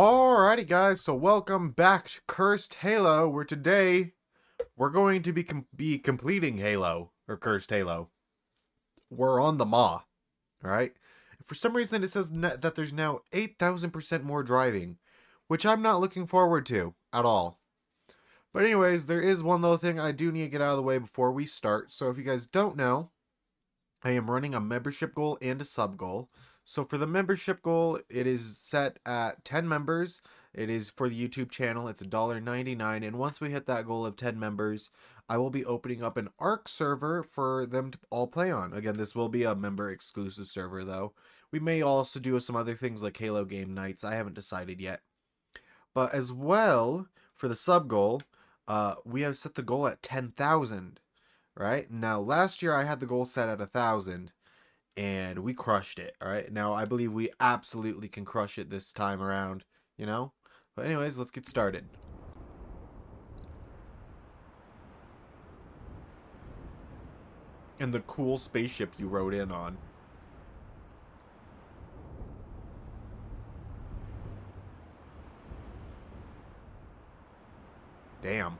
Alrighty guys, so welcome back to Cursed Halo, where today we're going to be completing Halo, or Cursed Halo. We're on the Maw, alright? For some reason it says that there's now 8,000% more driving, which I'm not looking forward to at all. But anyways, there is one little thing I do need to get out of the way before we start. So if you guys don't know, I am running a membership goal and a sub goal. So for the membership goal, it is set at 10 members. It is for the YouTube channel. It's $1.99. And once we hit that goal of 10 members, I will be opening up an Ark server for them to all play on. Again, this will be a member exclusive server though. We may also do some other things like Halo game nights. I haven't decided yet. But as well, for the sub goal, we have set the goal at 10,000. Right? Now, last year I had the goal set at 1,000. And we crushed it, all right? Now, I believe we absolutely can crush it this time around, you know? But anyways, let's get started. And the cool spaceship you rode in on. Damn.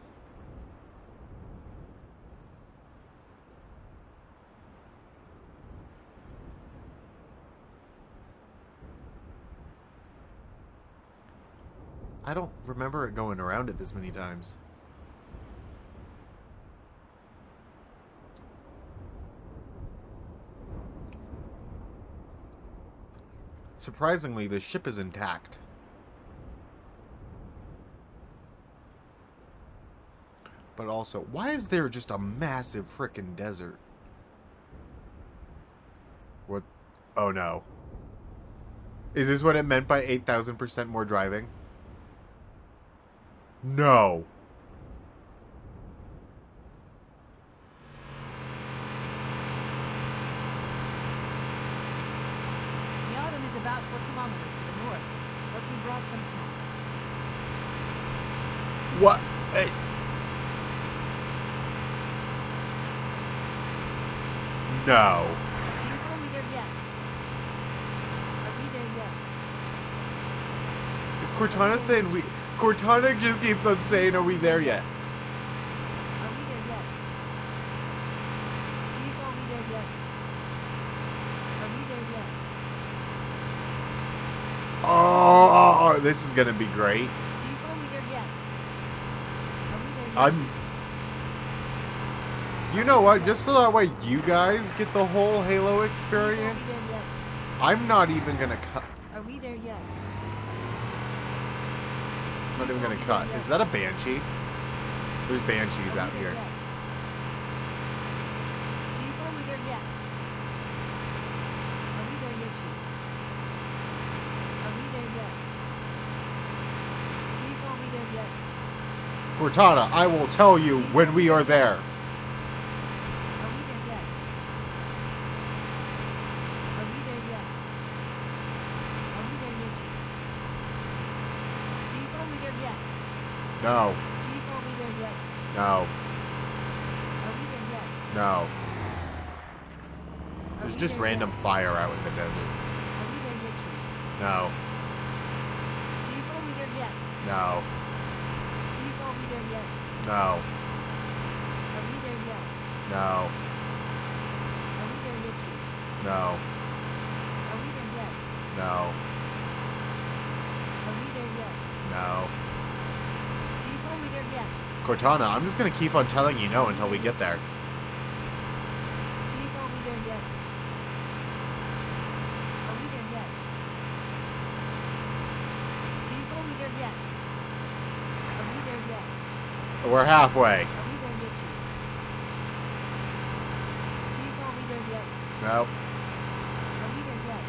I don't remember it going around it this many times. Surprisingly, the ship is intact. But also, why is there just a massive frickin' desert? What? Oh no. Is this what it meant by 8,000% more driving? No. The autumn is about 4 kilometers to the north, but we brought some snacks. What? Hey. No. Are we there yet? Is Cortana saying we... Cortana just keeps on saying, are we there yet? Are we there yet? Chief, are we there yet? Are we there yet? Oh, this is going to be great. Chief, are we there yet? Are we there yet? You know what? Just so that way you guys get the whole Halo experience, I'm not even going to cut. Are we there yet? Not even gonna cut. Is that a banshee? There's banshees out here. Cortana, I will tell you when we are there. No. No. No. There's just random fire out in the desert. No. No. No. No. No. No. No. Cortana, I'm just going to keep on telling you no until we get there. Chief, are we there yet? Are we there yet? Chief, are we there yet? Are we there yet? We're halfway. Are we there yet, Chief? Chief, are we there yet? No. Are we there yet?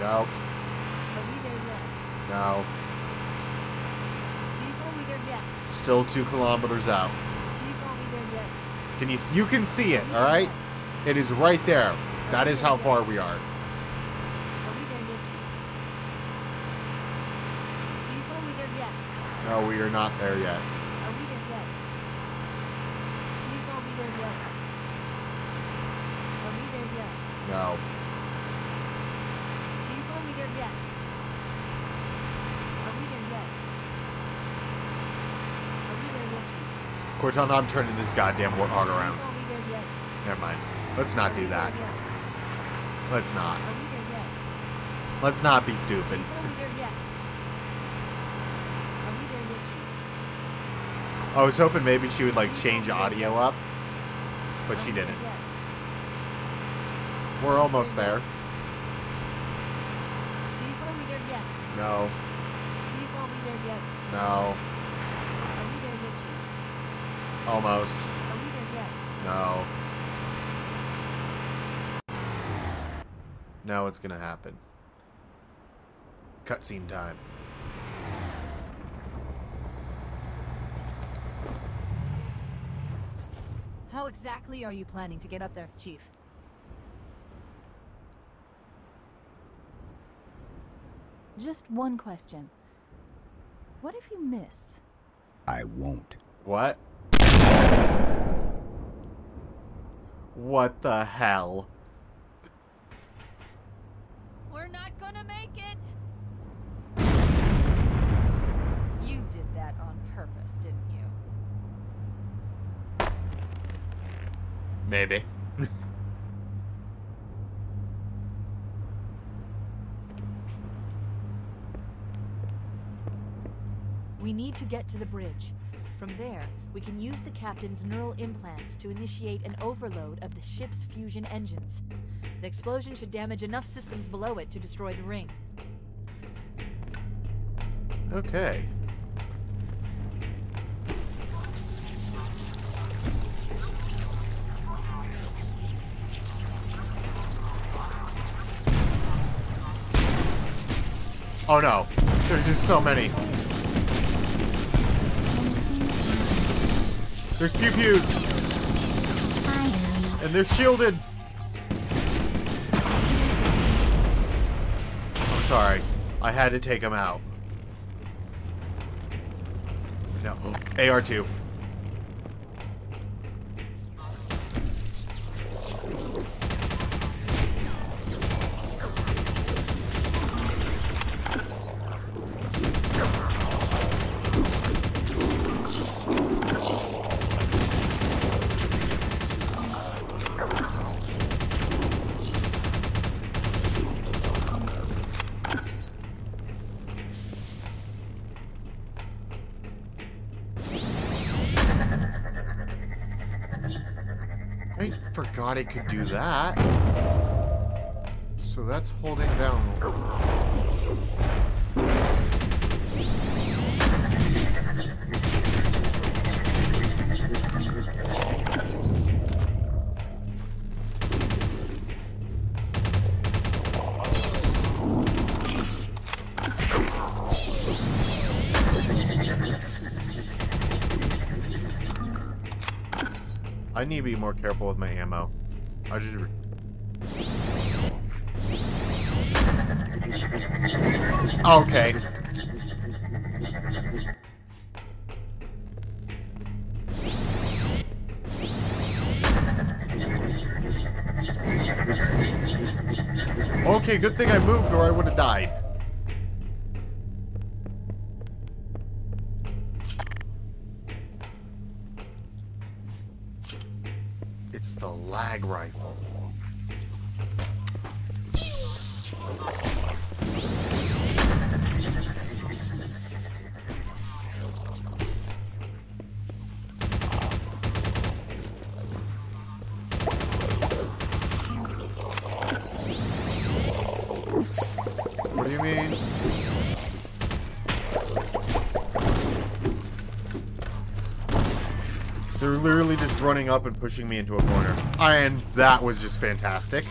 No. Are we there yet? No. Still 2 kilometers out. Can you? You can see it. All right. It is right there. That is how far we are. No, we are not there yet. No. Are we there yet? Cortana, I'm turning this goddamn Warthog around. Never mind. Let's not do that. Let's not. Let's not be stupid. I was hoping maybe she would, like, change audio up, but she didn't. We're almost there. No. No. Almost. No. Now it's gonna happen. Cutscene time. How exactly are you planning to get up there, Chief? Just one question. What if you miss? I won't. What? What the hell? We're not gonna make it! You did that on purpose, didn't you? Maybe. We need to get to the bridge. From there, we can use the captain's neural implants to initiate an overload of the ship's fusion engines. The explosion should damage enough systems below it to destroy the ring. Okay. Oh no, there's just so many. There's pew-pews. And they're shielded. I'm sorry. I had to take them out. No. AR-2. Forgot it could do that. So that's holding down. I need to be more careful with my ammo. I just... Okay. Okay, good thing I moved or I would have died. The lag rifle. What do you mean? They're literally just running up and pushing me into a corner. And that was just fantastic.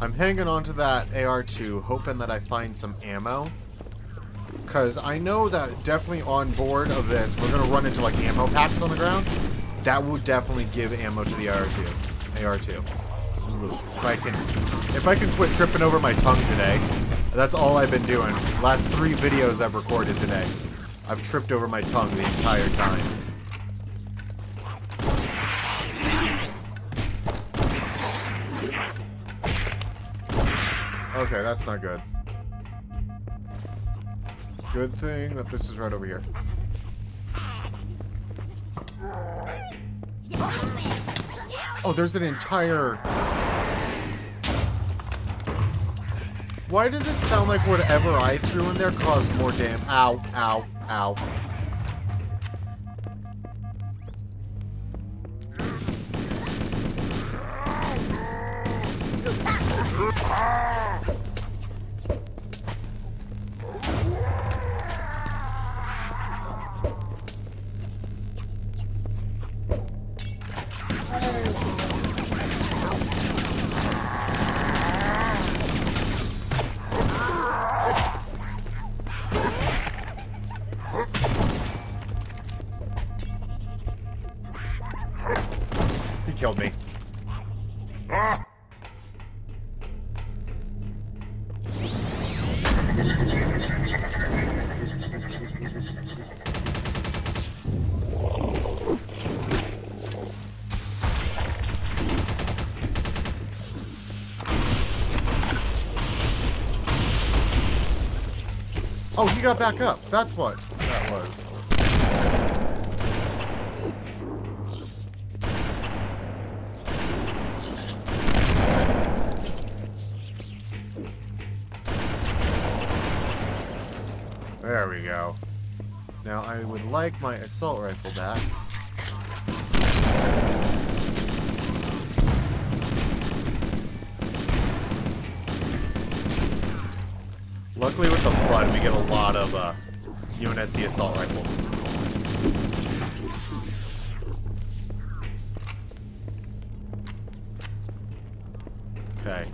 I'm hanging on to that AR-2, hoping that I find some ammo Because I know that definitely on board of this, we're going to run into like ammo packs on the ground. That will definitely give ammo to the AR-2. If I can quit tripping over my tongue today. That's all I've been doing. Last 3 videos I've recorded today. I've tripped over my tongue the entire time. Okay, that's not good. Good thing that this is right over here. Oh, there's an entire... Why does it sound like whatever I threw in there caused more damage? Ow, ow, ow. Oh, he got back up. That's what that was. There we go. Now I would like my assault rifle back. Luckily with the flood, we get a lot of UNSC assault rifles. Okay.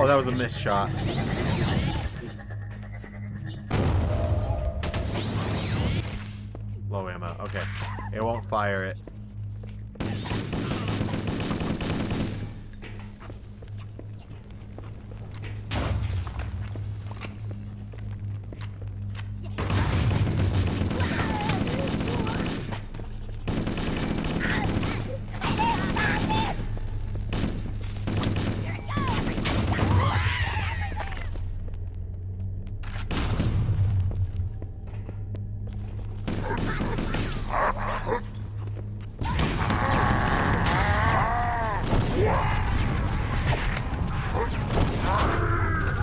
Oh, that was a missed shot. Low ammo. Okay. It won't fire it.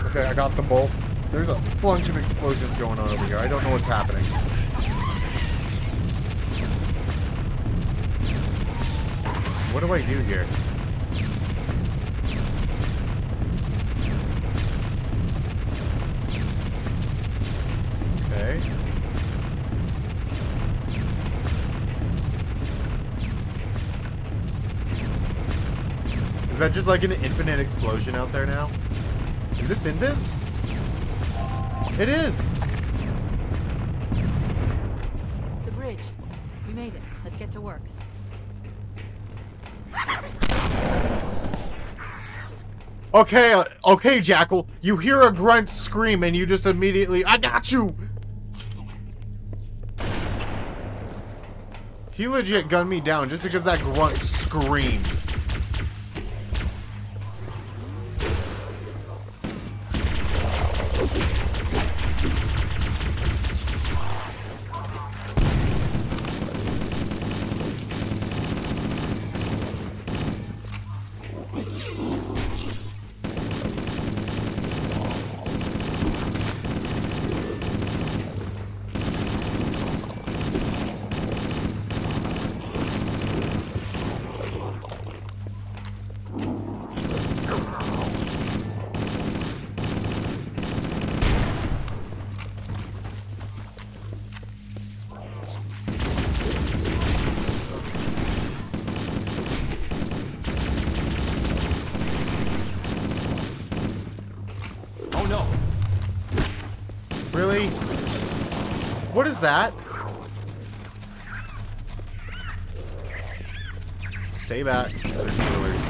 Okay, I got the bolt. There's a bunch of explosions going on over here. I don't know what's happening. What do I do here? Okay. Is that just like an infinite explosion out there now? Is this invis? It is! The bridge. We made it. Let's get to work. Okay, okay, Jackal. You hear a grunt scream and you just immediately... I got you! He legit gunned me down just because that grunt screamed. Really? What is that? Stay back. There's Needlers.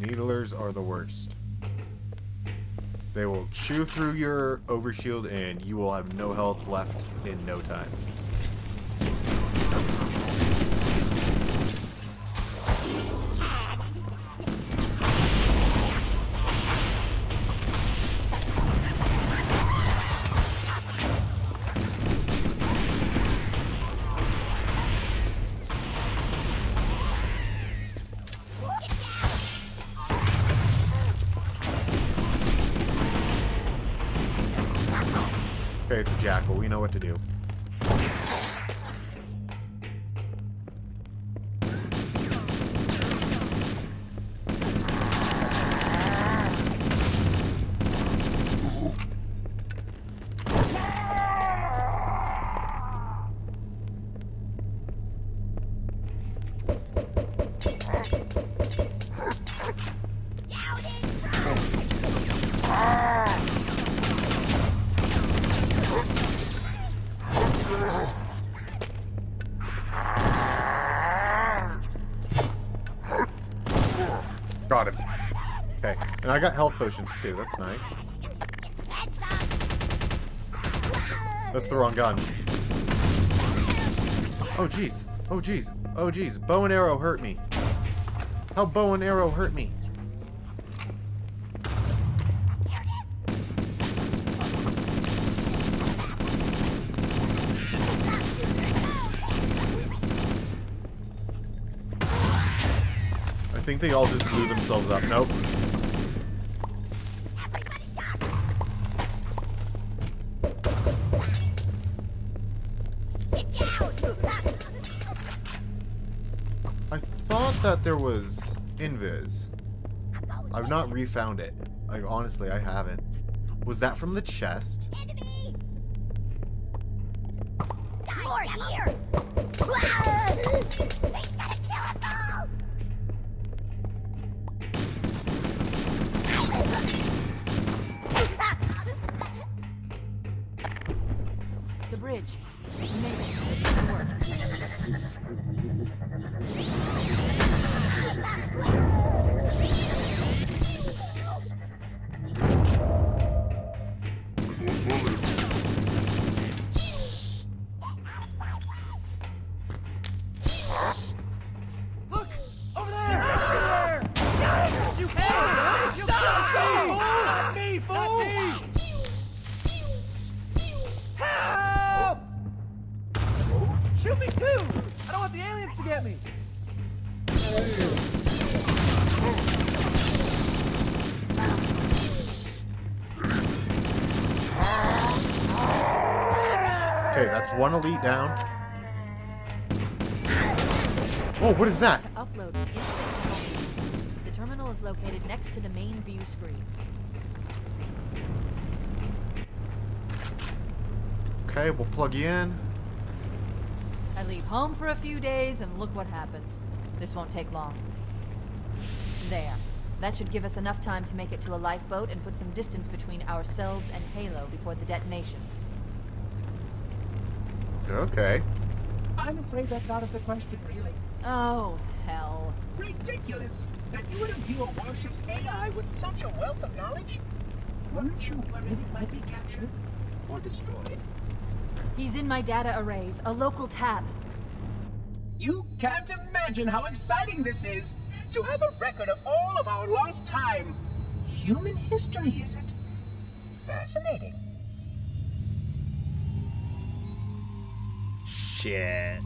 Needlers are the worst. They will chew through your overshield and you will have no health left in no time. It's a jackal. We know what to do. I got health potions too, that's nice. That's the wrong gun. Oh jeez, oh jeez, oh jeez. Bow and arrow hurt me. How bow and arrow hurt me? I think they all just blew themselves up. Nope. There was invis. I've not refound it. Like, honestly, I haven't. Was that from the chest? Enemy. More here. The bridge. One elite down. Oh, what is that? The terminal is located next to the main view screen. Okay, we'll plug you in. I leave home for a few days and look what happens. This won't take long. There. That should give us enough time to make it to a lifeboat and put some distance between ourselves and Halo before the detonation. Okay. I'm afraid that's out of the question, really. Oh, hell. Ridiculous that you would imbue a warship's AI with such a wealth of knowledge. Weren't you worried it might be captured or destroyed? He's in my data arrays, a local tab. You can't imagine how exciting this is, to have a record of all of our lost time. Human history, is it? Fascinating. Shit.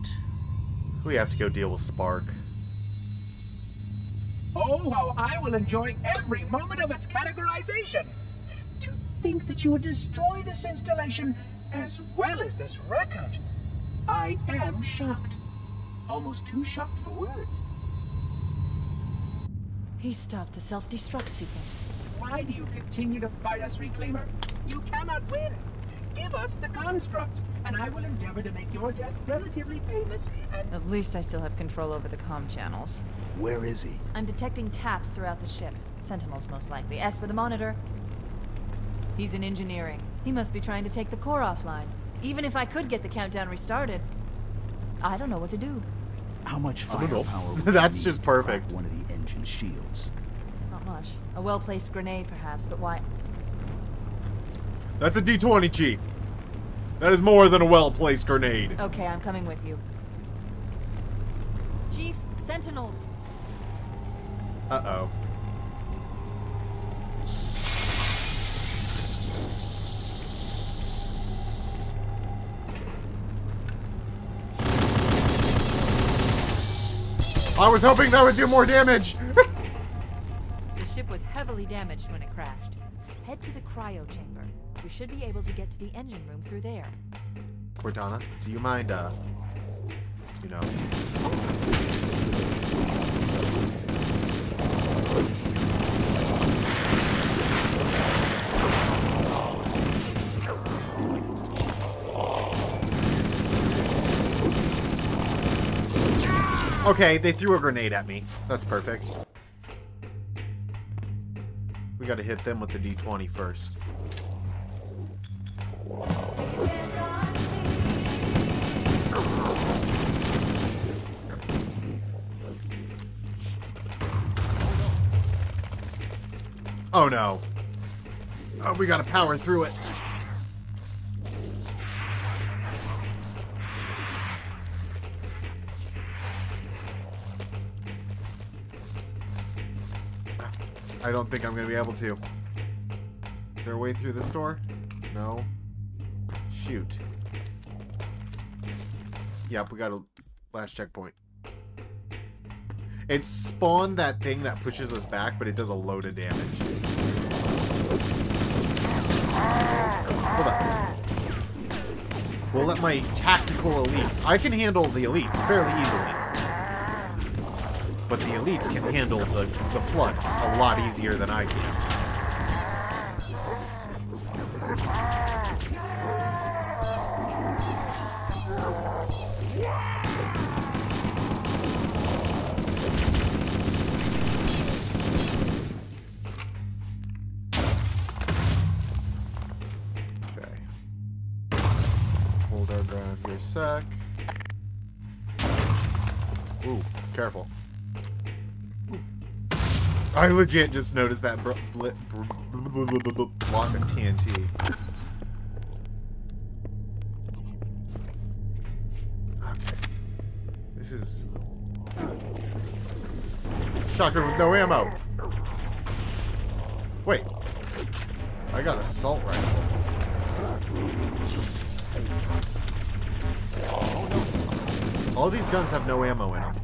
We have to go deal with Spark. Oh, how I will enjoy every moment of its categorization. To think that you would destroy this installation as well as this record. I am shocked. Almost too shocked for words. He stopped the self-destruct sequence. Why do you continue to fight us, Reclaimer? You cannot win. Give us the construct, and I will endeavor to make your death relatively painless and... At least I still have control over the comm channels. Where is he? I'm detecting taps throughout the ship. Sentinels, most likely. As for the monitor, he's in engineering. He must be trying to take the core offline. Even if I could get the countdown restarted, I don't know what to do. How much firepower would That's just perfect. One of the engine shields. Not much. A well-placed grenade, perhaps, but why? That's a D20, Chief. That is more than a well-placed grenade. Okay, I'm coming with you. Chief, Sentinels. Uh-oh. I was hoping that would do more damage. The ship was heavily damaged when it crashed. Head to the cryo chamber. We should be able to get to the engine room through there. Cortana, do you mind, you know? Okay, they threw a grenade at me. That's perfect. We gotta hit them with the D20 first. Oh no. Oh, we gotta power through it. I don't think I'm going to be able to. Is there a way through this door? No. Shoot. Yep, we got a last checkpoint. It spawned that thing that pushes us back, but it does a load of damage. Hold on. We'll let my tactical elites. I can handle the elites fairly easily. But the elites can handle the flood a lot easier than I can. Okay. Hold our ground here a sec. Ooh, careful. I legit just noticed that block of TNT. Okay. This is... shotgun with no ammo. Wait. I got assault rifle. All these guns have no ammo in them.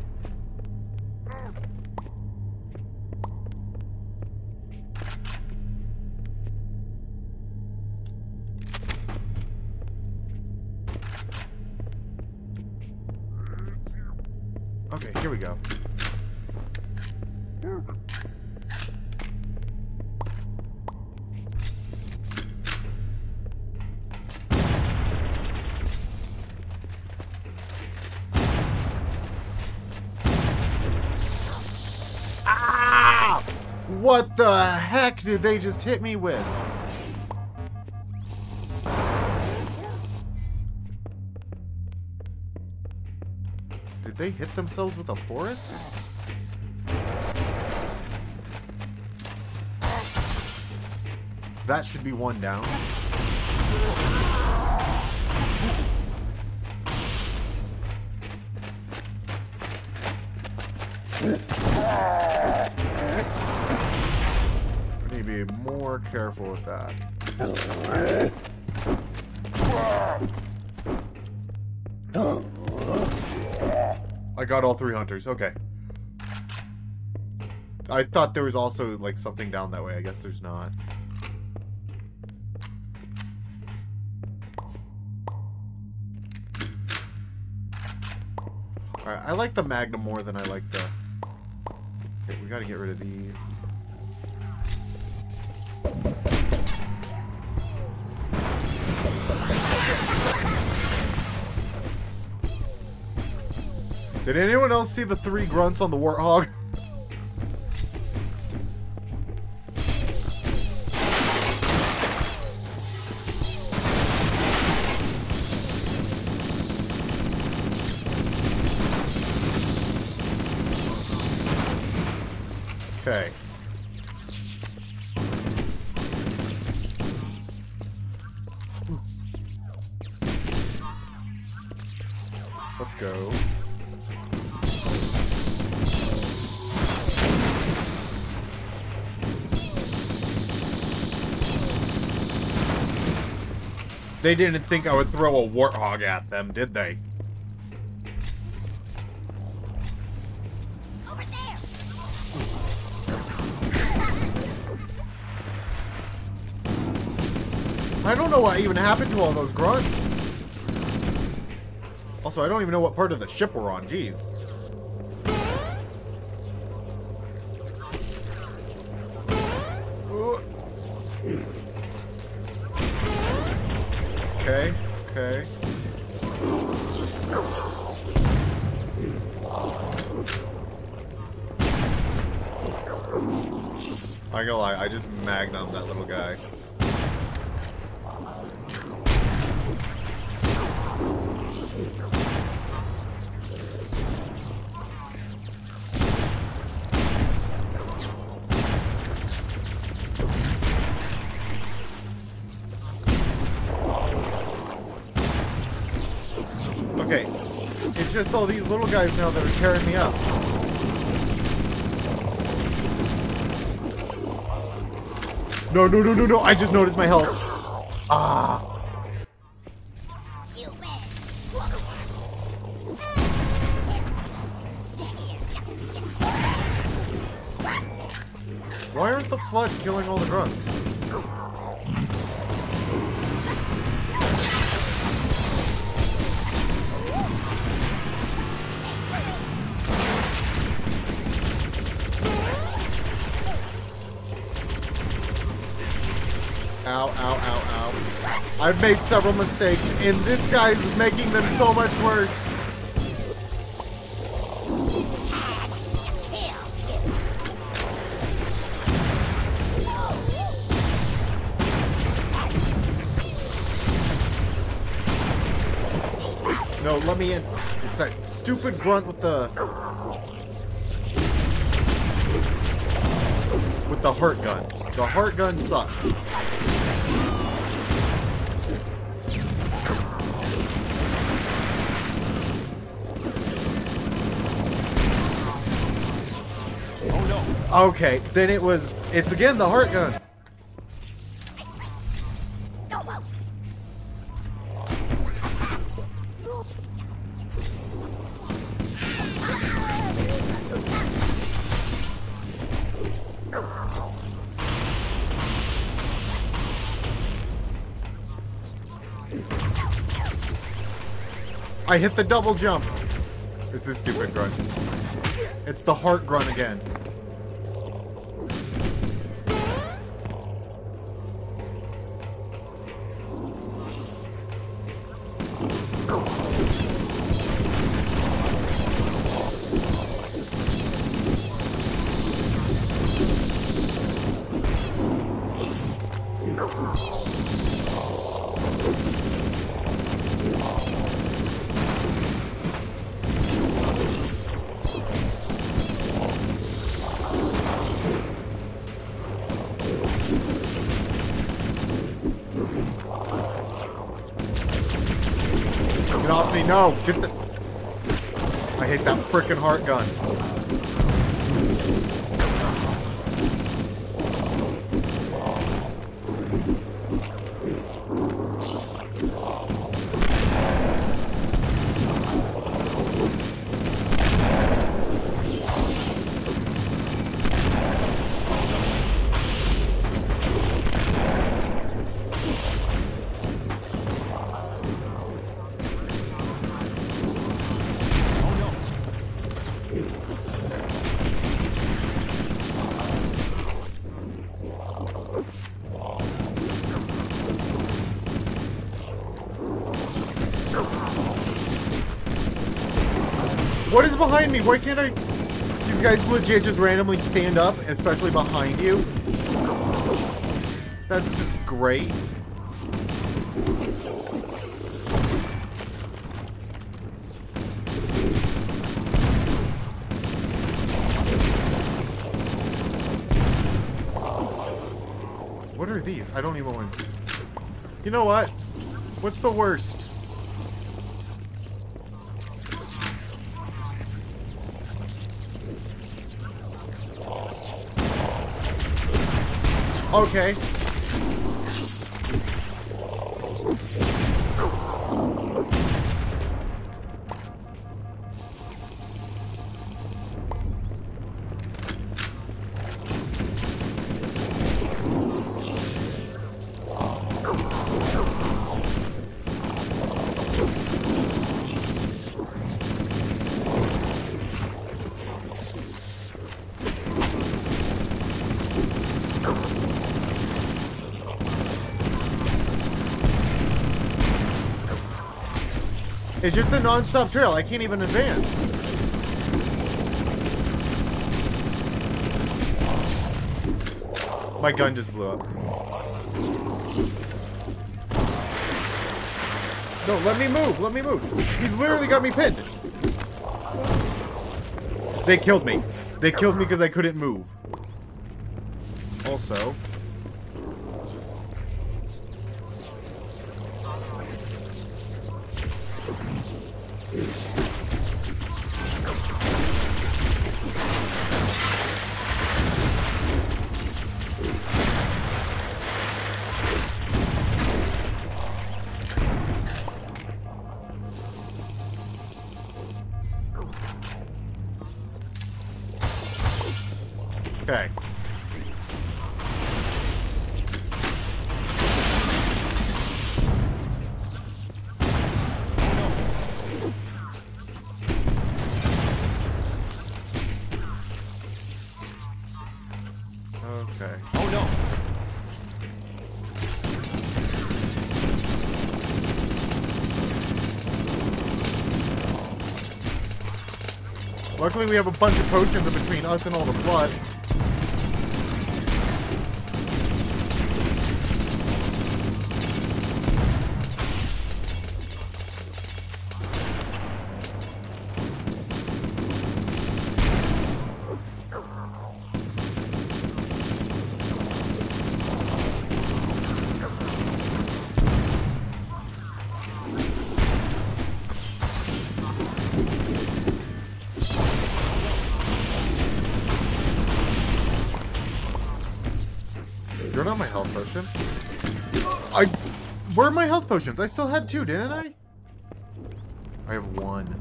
What the heck did they just hit me with? Did they hit themselves with a forest? That should be one down. Be more careful with that. I got all three hunters. Okay. I thought there was also like something down that way. I guess there's not. Alright, I like the Magnum more than I like the... Okay, we gotta get rid of these. Did anyone else see the three grunts on the Warthog? Okay. Let's go. They didn't think I would throw a warthog at them, did they? Over there. I don't know what even happened to all those grunts. Also, I don't even know what part of the ship we're on, jeez. Okay, okay. I ain't gonna lie, I just Magnum that little guy. It's just all these little guys now that are tearing me up. No, no, no, no, no! I just noticed my health. Ah. Why aren't the flood killing all the grunts? Ow, ow, ow, ow. I've made several mistakes, and this guy's making them so much worse. No, let me in. It's that stupid grunt with the... with the heart gun. The heart gun sucks. Okay, then it was... it's again the heart gun. I hit the double jump. It's this stupid grunt. It's the heart grunt again. No, get the... I hate that frickin' heart gun. What is behind me? Why can't I? You guys legit just randomly stand up, especially behind you. That's just great. What are these? I don't even want to... You know what? What's the worst? Okay. It's just a non-stop trail. I can't even advance. My gun just blew up. No, let me move. Let me move. He's literally got me pinned. They killed me. They killed me because I couldn't move. Also... Luckily we have a bunch of potions in between us and all the blood. Where are my health potions? I still had two, didn't I? I have one.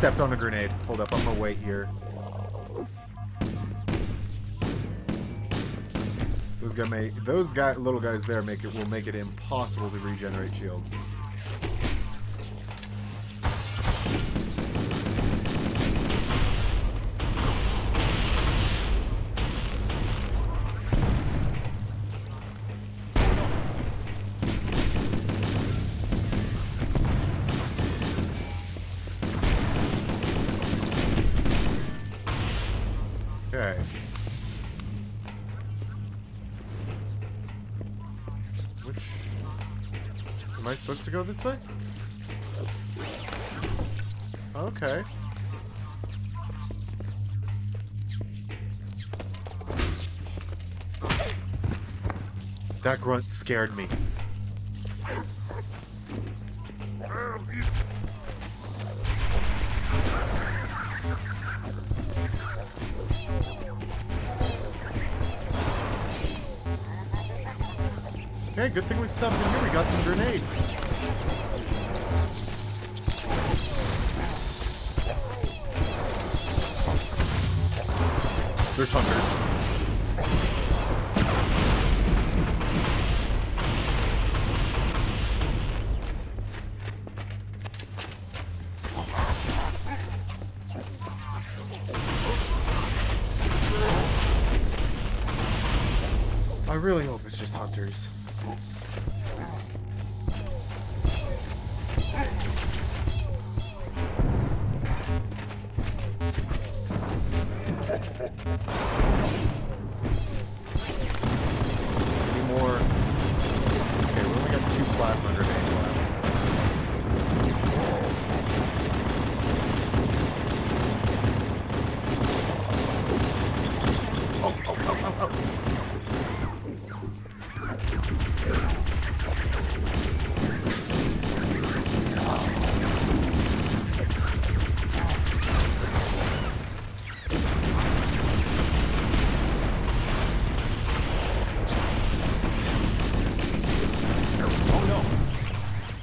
Stepped on a grenade. Hold up, I'm gonna wait here. Those little guys there will make it impossible to regenerate shields. Supposed to go this way? Okay. That grunt scared me. Okay, good thing we stopped in here. We got some grenades. There's hunters. I really hope it's just hunters.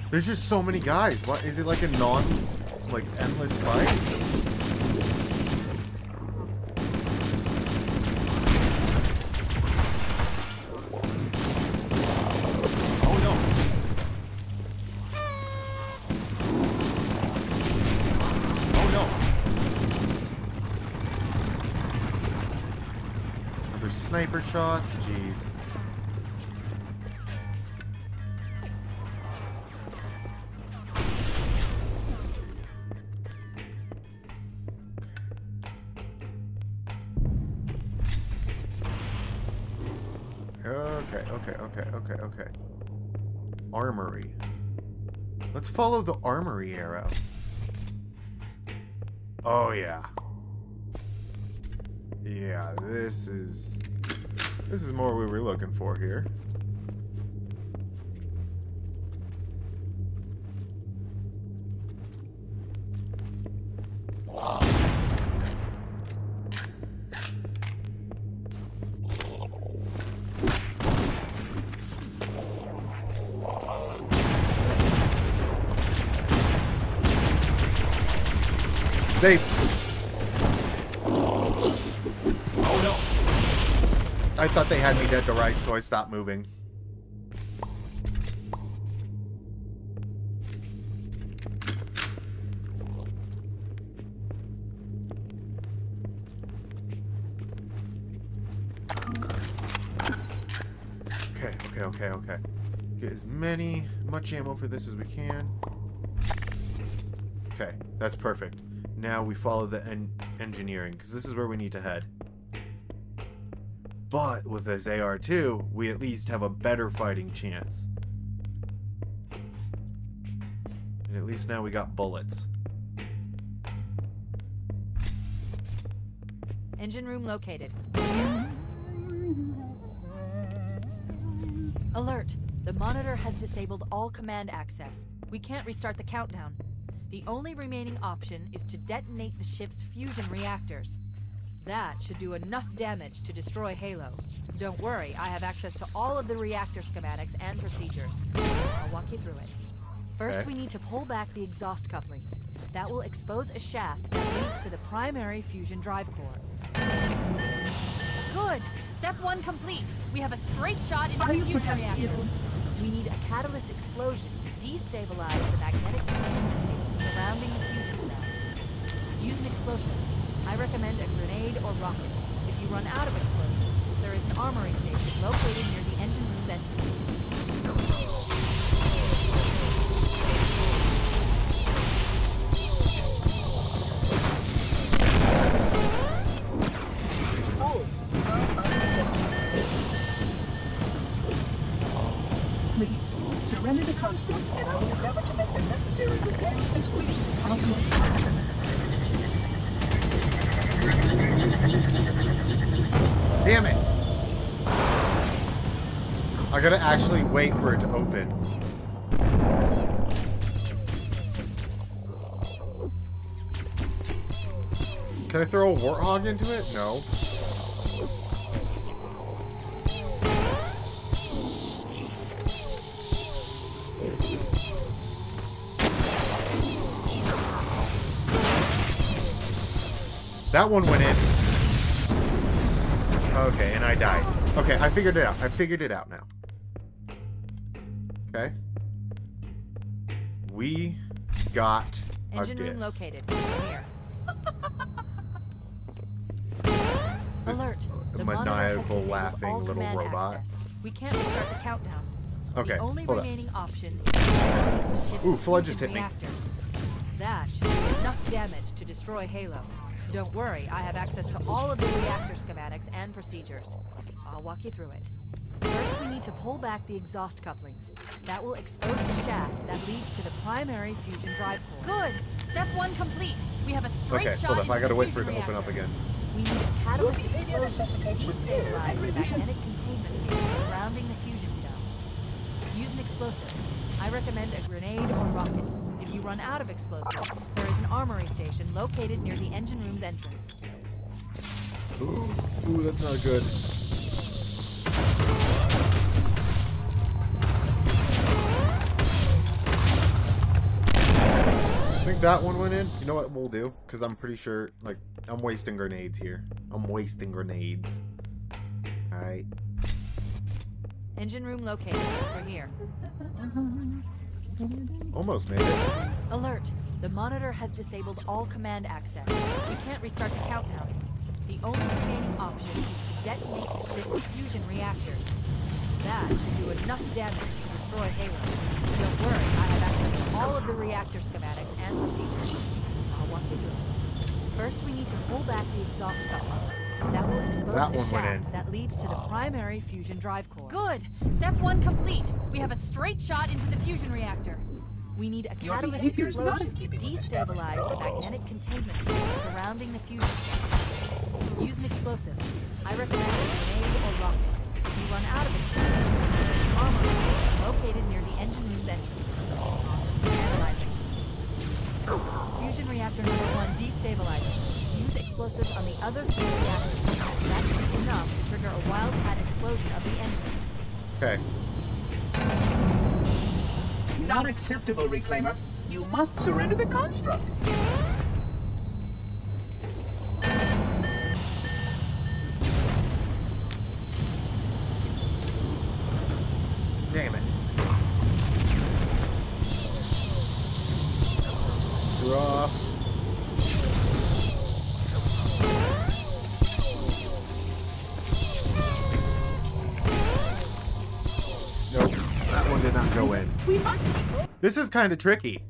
There's just so many guys. What is it, like a endless fight? Oh no. Another sniper shots, jeez. Okay. Armory. Let's follow the armory arrow. Oh, yeah. Yeah, this is more what we were looking for here. I thought they had me dead to rights, so I stopped moving. Okay. Get as much ammo for this as we can. Okay, that's perfect. Now we follow the engineering, because this is where we need to head. But with this AR-2, we at least have a better fighting chance. And at least now we got bullets. Engine room located. Alert! The monitor has disabled all command access. We can't restart the countdown. The only remaining option is to detonate the ship's fusion reactors. That should do enough damage to destroy Halo. Don't worry, I have access to all of the reactor schematics and procedures. I'll walk you through it. First, we need to pull back the exhaust couplings. That will expose a shaft that leads to the primary fusion drive core. Good! Step one complete. We have a straight shot into the fusion reactor. We need a catalyst explosion to destabilize the magnetic field surrounding the fusion cells. Use an explosive. I recommend a grenade or rocket. If you run out of explosives, there is an armory station located near the engine room's entrance. Please, surrender the construct and I will endeavor to make the necessary repairs as quickly as possible. Damn it! I gotta actually wait for it to open. Can I throw a warthog into it? No. That one went in. Okay, and I died. Okay, I figured it out. I figured it out now. Okay. We got a disc. Engine room located. Here. Alert. The maniacal laughing little robot. Access. We can't start the countdown. Okay. The only remaining option is Ooh, flood just hit reactors. Me. That should do enough damage to destroy Halo. Don't worry, I have access to all of the reactor schematics and procedures. I'll walk you through it. First, we need to pull back the exhaust couplings. That will expose the shaft that leads to the primary fusion drive core. Good! Step one complete. We have a straight shot into the fusion reactor. Okay, hold up. I gotta wait for it to open up again. We need a catalyst explosion to destabilize the magnetic containment field surrounding the fusion cells. Use an explosive. I recommend a grenade or rocket. If you run out of explosives, there is an armory station located near the engine room's entrance. Ooh, ooh, that's not good. I think that one went in. You know what we'll do? Because I'm pretty sure, like, I'm wasting grenades here. I'm wasting grenades. Alright. Engine room located. We're here. Almost made it. Alert. The monitor has disabled all command access. We can't restart the countdown. The only remaining option is to detonate the ship's fusion reactors. That should do enough damage to destroy Halo. Don't worry, I have access to all of the reactor schematics and procedures. I'll walk you through it. First, we need to pull back the exhaust couplings. That will expose the shaft that leads to the primary fusion drive core. Good! Step one complete. We have a straight shot into the fusion reactor. We need a catalyst explosion to destabilize the magnetic containment field surrounding the fusion cell. Use an explosive. I recommend a grenade or rocket. If you run out of explosives, there's an armor station located near the engine room's entrance. Analyzing. Fusion reactor number one destabilized. Use explosives on the other three reactors. That is enough to trigger a wildcat explosion of the engines. Okay. Not acceptable, Reclaimer. You must surrender the construct. Damn it. Draw. This is kind of tricky,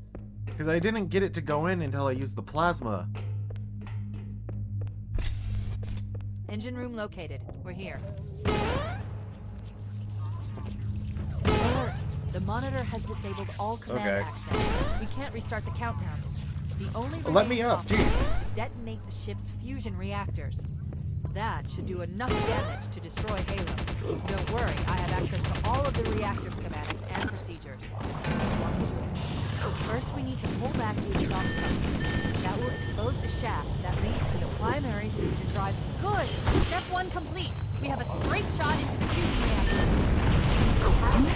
because I didn't get it to go in until I used the plasma. Engine room located. We're here. Alert! The monitor has disabled all command access. We can't restart the countdown. The only is to detonate the ship's fusion reactors. That should do enough damage to destroy Halo. Don't worry, I have access to all of the reactor schematics and procedures. First, we need to pull back the exhaust couplings. That will expose the shaft that leads to the primary fusion drive. Good! Step one complete. We have a straight shot into the fusion reactor. Surrounding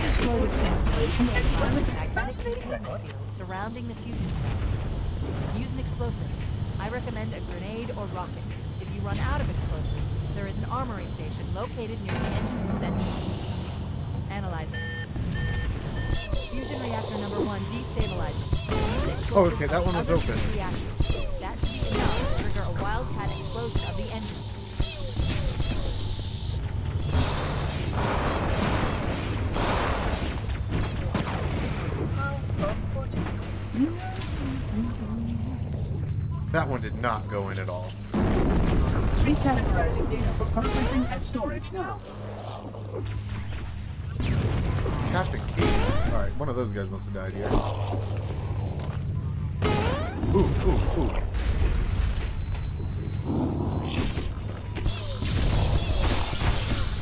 the fusion cells. Use an explosive. I recommend a grenade or rocket. If you run out of explosives, there is an armory station located near the engine room's entrance. Analyzing. Fusion reactor number one destabilizing. Oh, okay, that one was open. That should be enough to trigger a wildcat explosion of the engines. That one did not go in at all. Recategorizing data for processing and storage now. Got the keys. Alright, one of those guys must have died here. Ooh, ooh, ooh.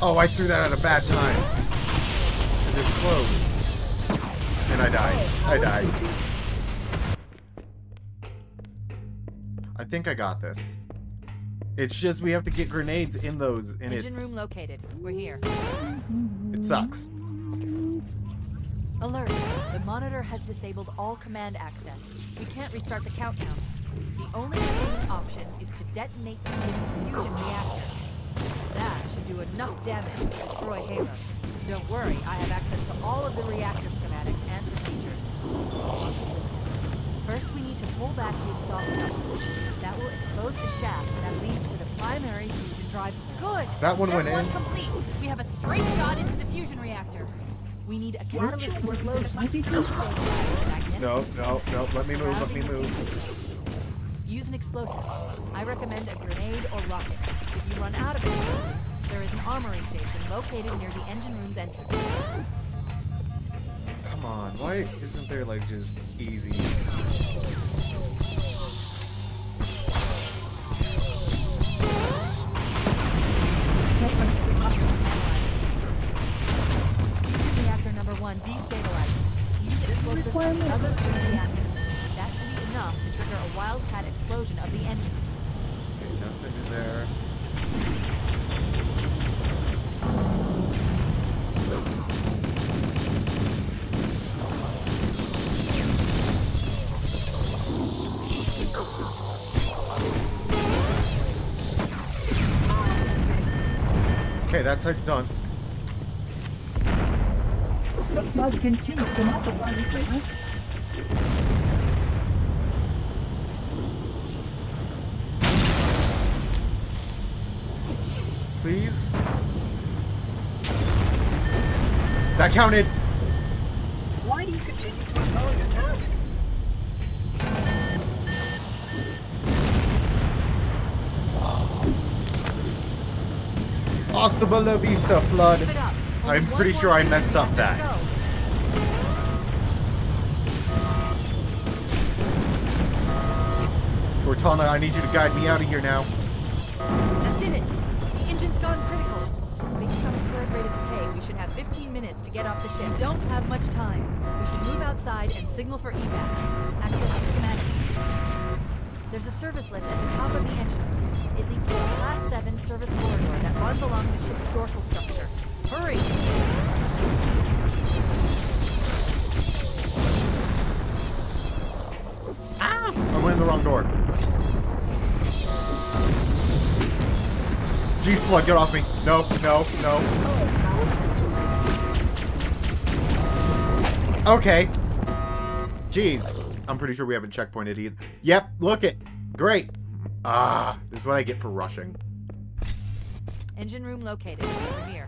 Oh, I threw that at a bad time. Because it closed. And I died. I died. I think I got this. It's just we have to get grenades in those, and it's... Engine room located. We're here. It sucks. Alert. The monitor has disabled all command access. We can't restart the countdown. The only remaining option is to detonate the ship's fusion reactors. That should do enough damage to destroy Halo. Don't worry, I have access to all of the reactor schematics and procedures. First, we need to pull back the exhaust cover. That will expose the shaft that leads to the primary fusion drive. Good! That one went in. Complete. We have a straight shot into the fusion reactor. We need a catalyst explosion. No. Let me move. Use an explosive. I recommend a grenade or rocket. If you run out of explosives, there is an armory station located near the engine room's entrance. Come on, why isn't there like just easy? One, destabilize. Use explosives on the other three reactors. That should be enough to trigger a wildcat explosion of the engines. Okay, nothing in there. Okay, that side's done. The flood continues to multiply. Please. That counted. Why do you continue to ignore your task? Hasta la vista, flood. I'm pretty sure I messed up that. Cortana, I need you to guide me out of here now. That did it. The engine's gone critical. Based on the current rate of decay, we should have 15 minutes to get off the ship. We don't have much time. We should move outside and signal for evac. Accessing schematics. There's a service lift at the top of the engine room. It leads to a Class 7 service corridor that runs along the ship's dorsal structure. Hurry! Ah! I went in the wrong door. Jeez, flood, get off me. No. Okay. Jeez. I'm pretty sure we haven't checkpointed either. Yep, look it. Great. Ah, this is what I get for rushing. Engine room located. Here.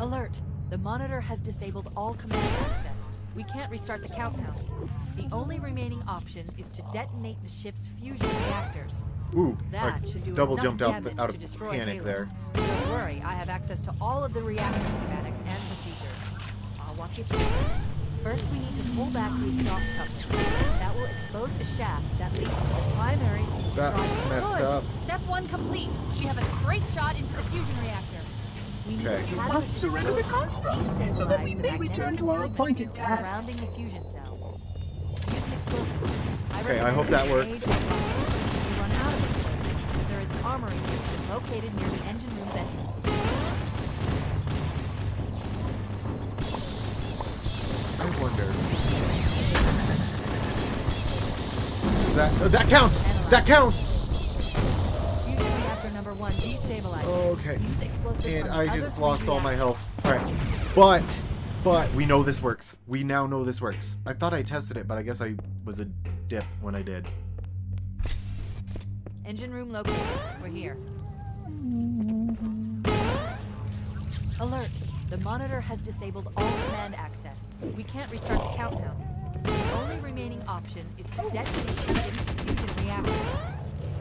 Alert! The monitor has disabled all command access. We can't restart the countdown. The only remaining option is to detonate the ship's fusion reactors. Ooh, that I should do double jumped out of panic there. Don't worry, I have access to all of the reactor schematics and procedures. I'll watch you through. First, we need to pull back the exhaust coupling. That will expose a shaft that leads to the primary fusion drive. Messed up. Step one complete. We have a straight shot into the fusion reactor. We must surrender the construct so that we may return to our appointed task. Surrounding the fusion cell. Use an explosive. Okay, I hope that works. If you run out of explosives, there is an armory station located near the engine room's entrance. I wonder. That counts! That counts! Fusion reactor number one destabilized. Okay. And I just lost all my health. Alright. But we know this works. We now know this works. I thought I tested it, but I guess I was a dip when I did. Engine room located. We're here. Alert. The monitor has disabled all command access. We can't restart the countdown. The only remaining option is to detonate the fusion reactors.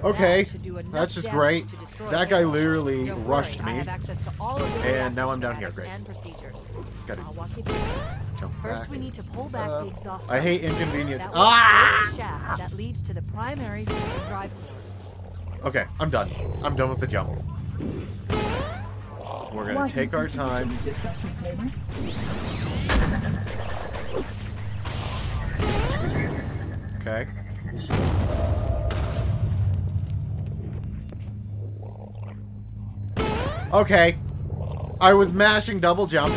Okay, that's just great. That guy literally rushed me, and now I'm down here. Great. Gotta jump back. I hate inconvenience. Ah! That leads to the primary fusion drive. Okay, I'm done. I'm done with the jump. We're gonna take our time. Okay. Okay. I was mashing double jump,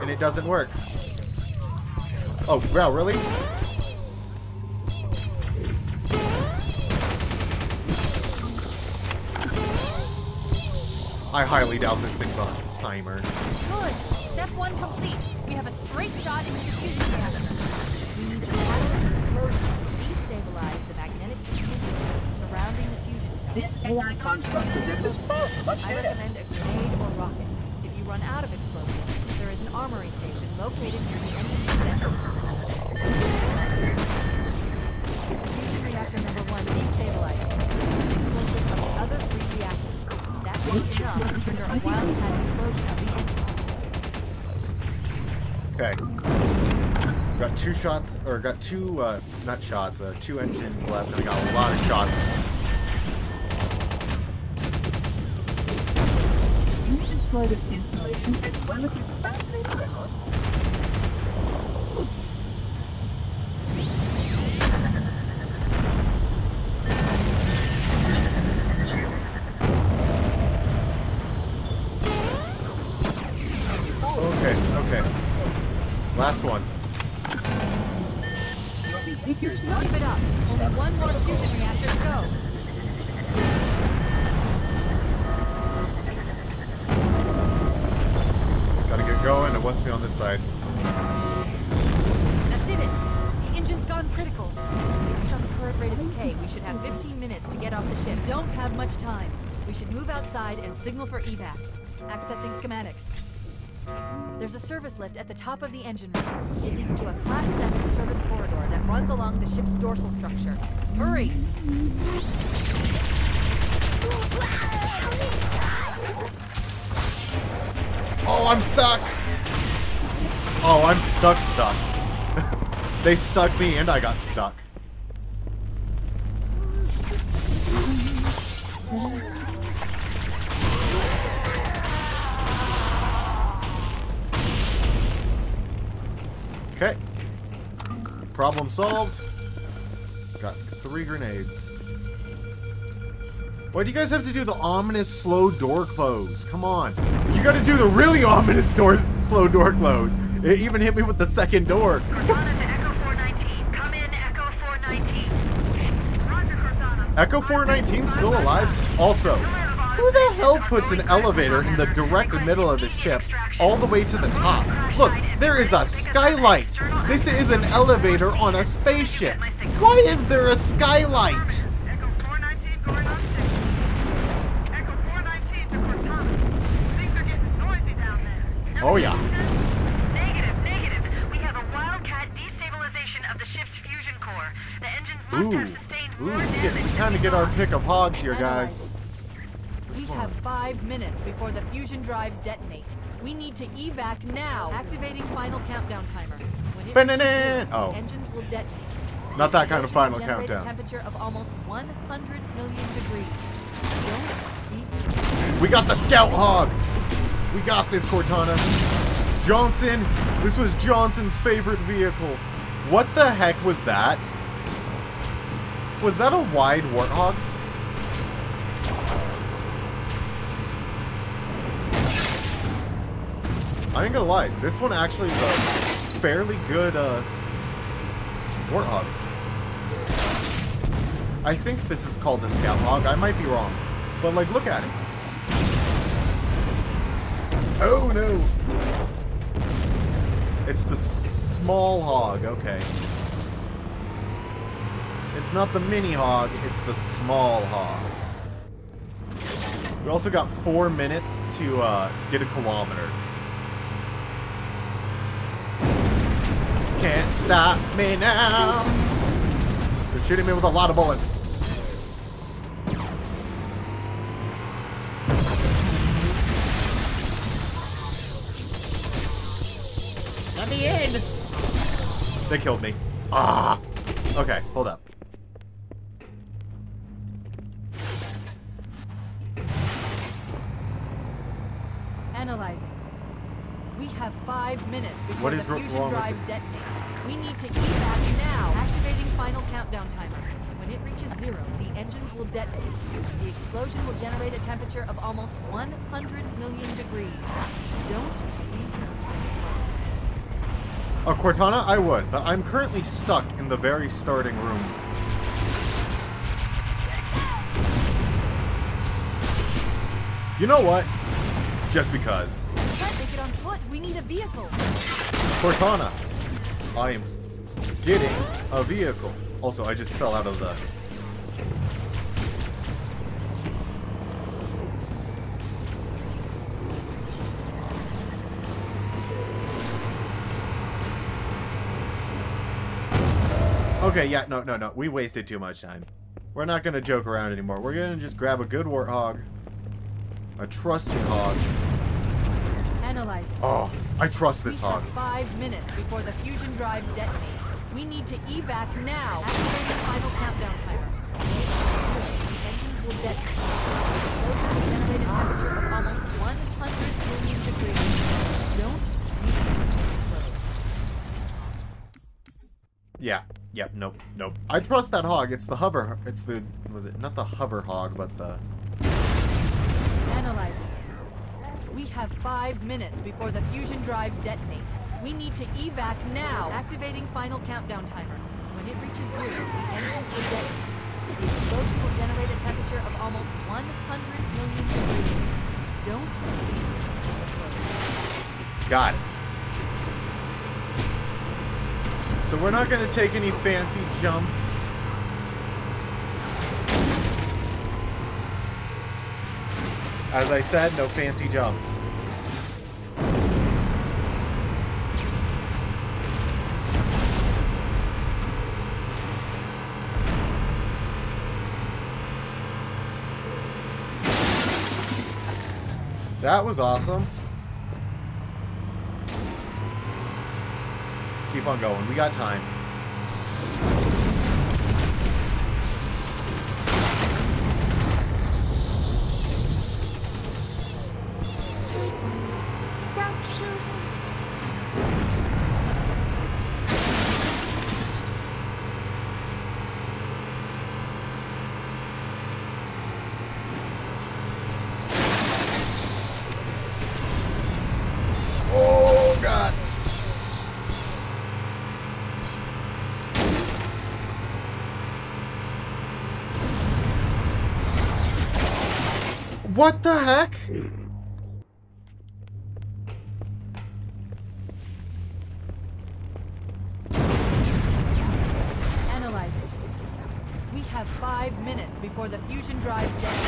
and it doesn't work. Oh, wow, really? I highly doubt this thing's on a timer. Good. Step one complete. We have a straight shot into the fusion reactor. The catalyst explosion destabilized the magnetic continuum surrounding the fusion cell. This AI construct possesses far too much data. I recommend a grenade or rocket. If you run out of explosives, there is an armory station located near the entrance to the fusion reactor number 1 destabilized. Other 3 reactors. That will be enough to trigger a wildcat explosion of the engines. Okay. Got 2 shots, or got 2 engines left, and I got a lot of shots. You destroy this installation as well as this fascinating record. Last one. Keep it up. Only one more fusion reactor to go. Gotta get going. It wants me on this side. That did it. The engine's gone critical. Based on the current rate of decay, we should have 15 minutes to get off the ship. Don't have much time. We should move outside and signal for evac. Accessing schematics. There's a service lift at the top of the engine room. It leads to a Class 7 service corridor that runs along the ship's dorsal structure. Hurry! Oh, I'm stuck! Oh, I'm stuck. They stuck me and I got stuck. Okay. Problem solved. Got 3 grenades. Why do you guys have to do the ominous slow door close? Come on. You gotta do the really ominous slow door close. It even hit me with the second door. Cortana to Echo 419. Come in, Echo 419. Roger, Cortana. Echo 419's still alive? Also, who the hell puts an elevator in the direct middle of the ship all the way to the top? Look, there is a skylight. This is an elevator on a spaceship. Why is there a skylight? Echo 419 going on station. Echo 419 to Cortana. Things are getting noisy down there. Oh yeah. Negative. We have a wildcat destabilization of the ship's fusion core. The engines must have sustained more damage. We kind of get our pick of hogs here, guys. We have 5 minutes before the fusion drives detonate. We need to evac now. Activating final countdown timer. When it reaches you, the engines will detonate. Not that kind of final countdown. Temperature of almost 100 million degrees. We got the Scout Hog. We got this, Cortana. Johnson. This was Johnson's favorite vehicle. What the heck was that? Was that a wide Warthog? I ain't gonna lie, this one actually is a fairly good Warthog. I think this is called the Scout Hog. I might be wrong, but like, look at it. Oh no! It's the small hog. Okay. It's not the mini hog. It's the small hog. We also got 4 minutes to get a kilometer. Can't stop me now. They're shooting me with a lot of bullets. Let me in. They killed me. Ah. Okay, hold up. Analyzing. We have 5 minutes before the fusion drives detonate. We need to evac now. Activating final countdown timer. When it reaches 0, the engines will detonate. The explosion will generate a temperature of almost 100 million degrees. Don't leave your clothes. Oh, Cortana, I would, but I'm currently stuck in the very starting room. You know what? just because. We can't make it on foot. We need a vehicle. Cortana, I am getting a vehicle. Also, I just fell out of the... Okay, yeah, no. We wasted too much time. We're not going to joke around anymore. We're going to just grab a good warthog. A trusted hog. Analyze. Oh, I trust this hog. 5 minutes before the fusion drives detonate. We need to evac now. Activate the final countdown timers. The engines will detonate. Those have generated temperatures of almost 100 million degrees. Don't. Yeah. Yep, nope. I trust that hog. It's the hover. It's the. Was it not the hover hog, but the. Analyzing. We have 5 minutes before the fusion drives detonate. We need to evac now. Activating final countdown timer. When it reaches zero, the engines will detonate. The explosion will generate a temperature of almost 100 million degrees. Don't leave. Got it. So we're not going to take any fancy jumps. As I said, no fancy jumps. That was awesome. Keep on going. We got time. Stop shooting. Oh, God. What the heck? Analyzing. We have 5 minutes before the fusion drives down.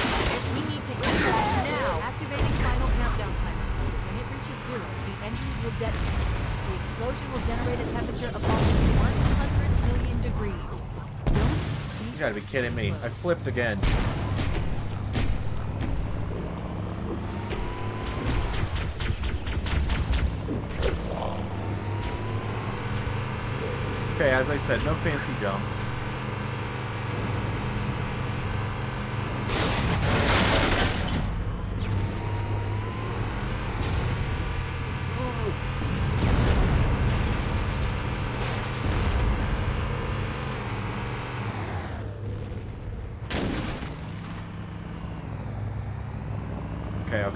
We need to evac now. Activating final countdown timer. When it reaches zero, the engines will detonate. The explosion will generate a temperature of almost 100 million degrees. Don't you gotta be kidding me. I flipped again. Okay, as I said, no fancy jumps.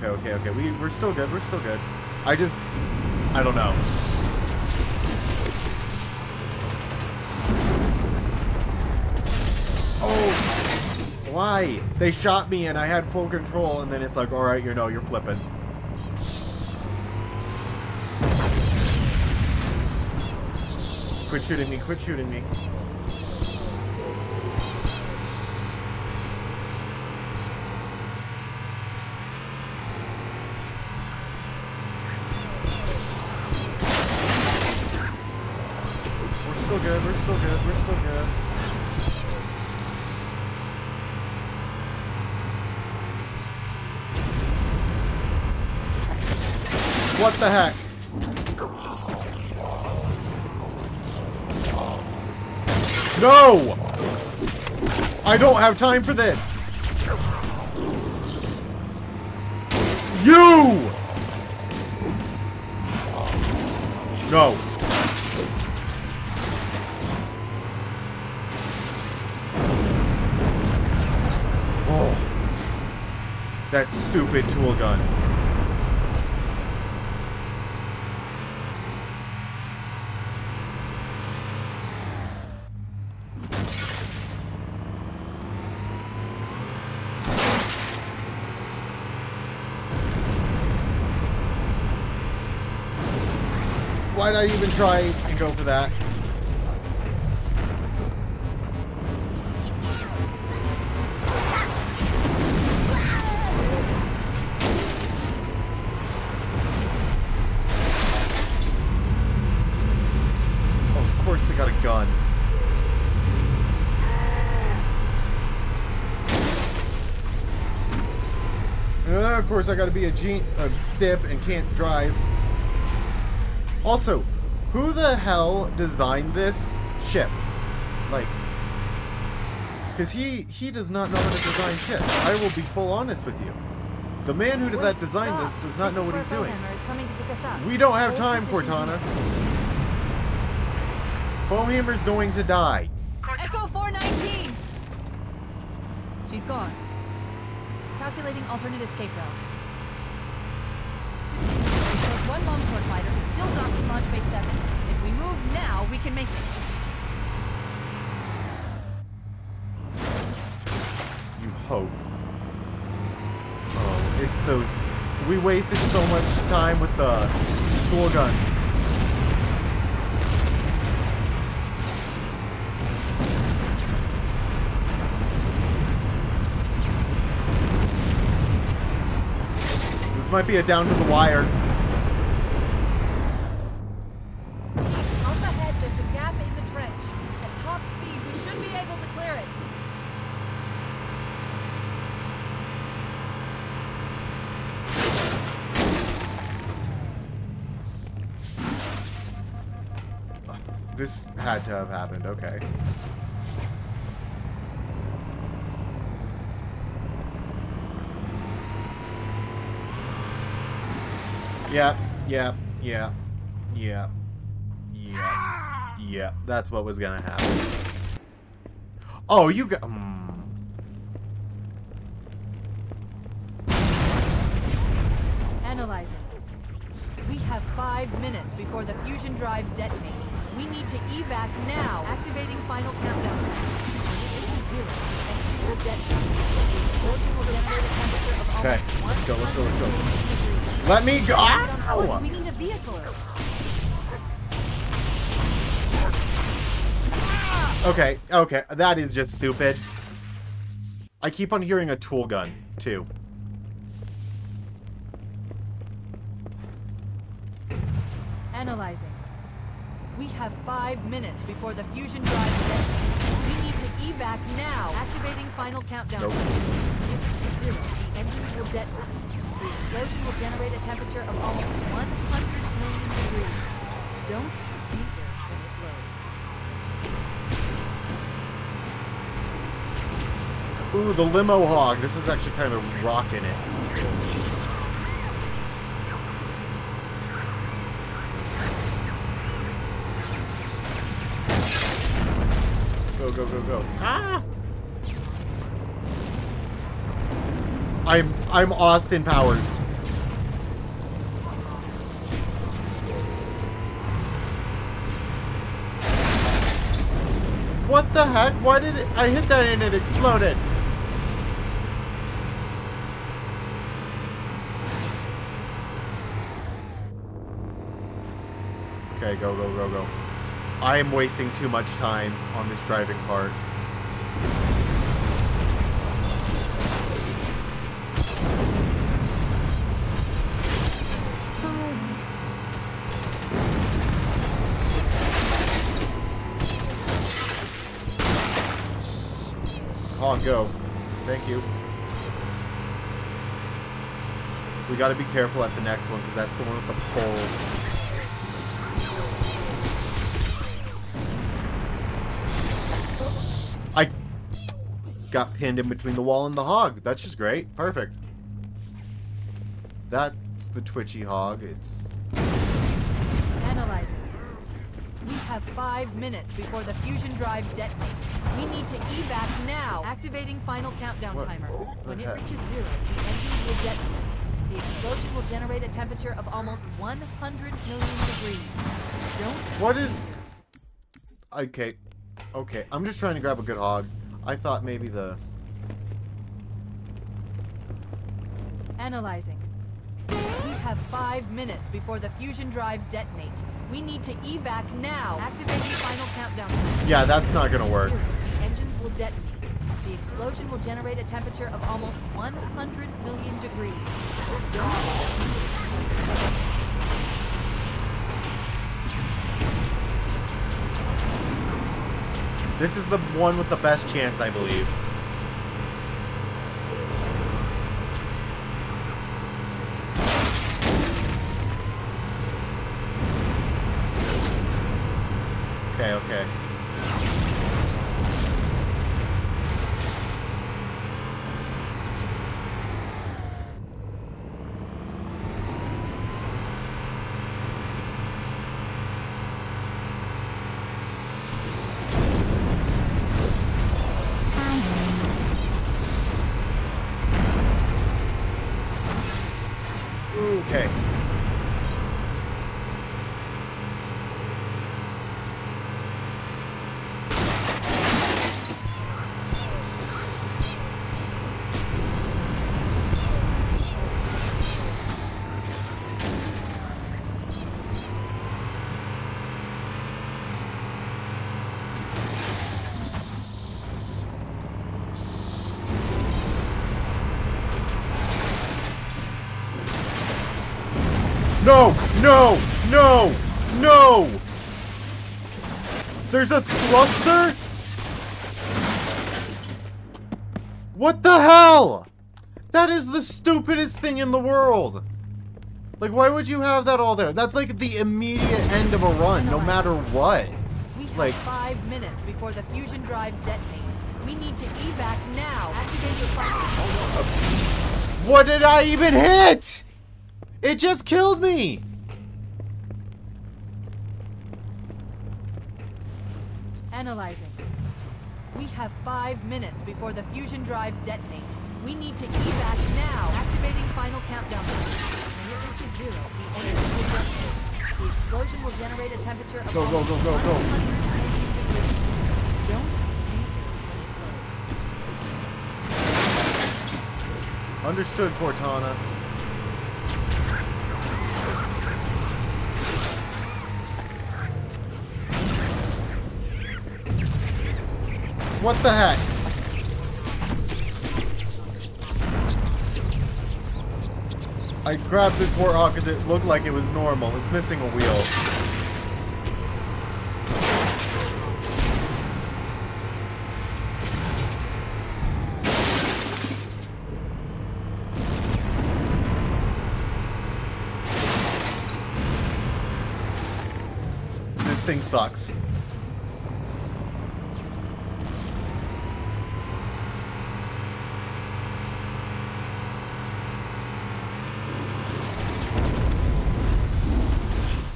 Okay. We're still good. We're still good. I don't know. Why? They shot me and I had full control, and then it's like, alright, you're flipping. Quit shooting me, quit shooting me. We're still good. What the heck? No! I don't have time for this! You! No. Oh. That stupid tool gun. why not even try and go for that? Of course, I gotta be a dip and can't drive. Also, who the hell designed this ship? Like, because he does not know how to design ships. I will be full honest with you. The man who did that design this does not know what he's doing. We don't have time, Cortana. Foehammer's going to die. Echo 419. She's gone. Calculating alternate escape route. One longsword fighter is still docked in Launch Bay 7. If we move now, we can make it. You hope. Oh, it's those... We wasted so much time with the tool guns. This might be a down to the wire. Up ahead, there's a gap in the trench. At top speed, we should be able to clear it. This had to have happened, okay. Yeah, that's what was gonna happen. Oh, you got... Analyzing. We have 5 minutes before the fusion drives detonate. We need to evac now. Activating final countdown. It is 0, and the explosion will generate a temperature of... Okay, let's go. Let me go! Ow! We need a vehicle. Okay, that is just stupid. I keep on hearing a tool gun, too. Analyzing. We have 5 minutes before the fusion drive ends. We need to evac now. Activating final countdown. Nope. The engines will detonate. The explosion will generate a temperature of almost 100 million degrees. Don't be there when it blows. Ooh, the limo hog. This is actually kind of rocking it. Go. Ah! I'm Austin Powers. What the heck? Why did I hit that and it exploded? Okay, go. I am wasting too much time on this driving part. Go. Thank you. We gotta be careful at the next one, because that's the one with the pole. I got pinned in between the wall and the hog. That's just great. Perfect. That's the twitchy hog. It's... Analyzing. We have 5 minutes before the fusion drives detonate. We need to evac now. Activating final countdown timer. When it reaches 0, the engine will detonate. The explosion will generate a temperature of almost 100 million degrees. Don't... What is... Okay. I'm just trying to grab a good hog. I thought maybe the... Analyzing. have 5 minutes before the fusion drives detonate. We need to evac now. Activate the final countdown. Yeah, that's not gonna work. Engines will detonate. The explosion will generate a temperature of almost 100 million degrees. This is the one with the best chance, I believe. Okay, okay. No! No! No! No! There's a thruster? What the hell? That is the stupidest thing in the world! Like, why would you have that all there? That's like the immediate end of a run, no matter what. We have like 5 minutes before the fusion drives detonate. We need to evac now. Activate your fire. What did I even hit? It just killed me! Analyzing. We have 5 minutes before the fusion drives detonate. We need to evac now. Activating final countdown. When it reaches zero, the energy will detonate. The explosion will generate a temperature of 100 degrees. Don't leave it when it blows. Understood, Cortana. What the heck? I grabbed this Warthog because it looked like it was normal. It's missing a wheel. This thing sucks.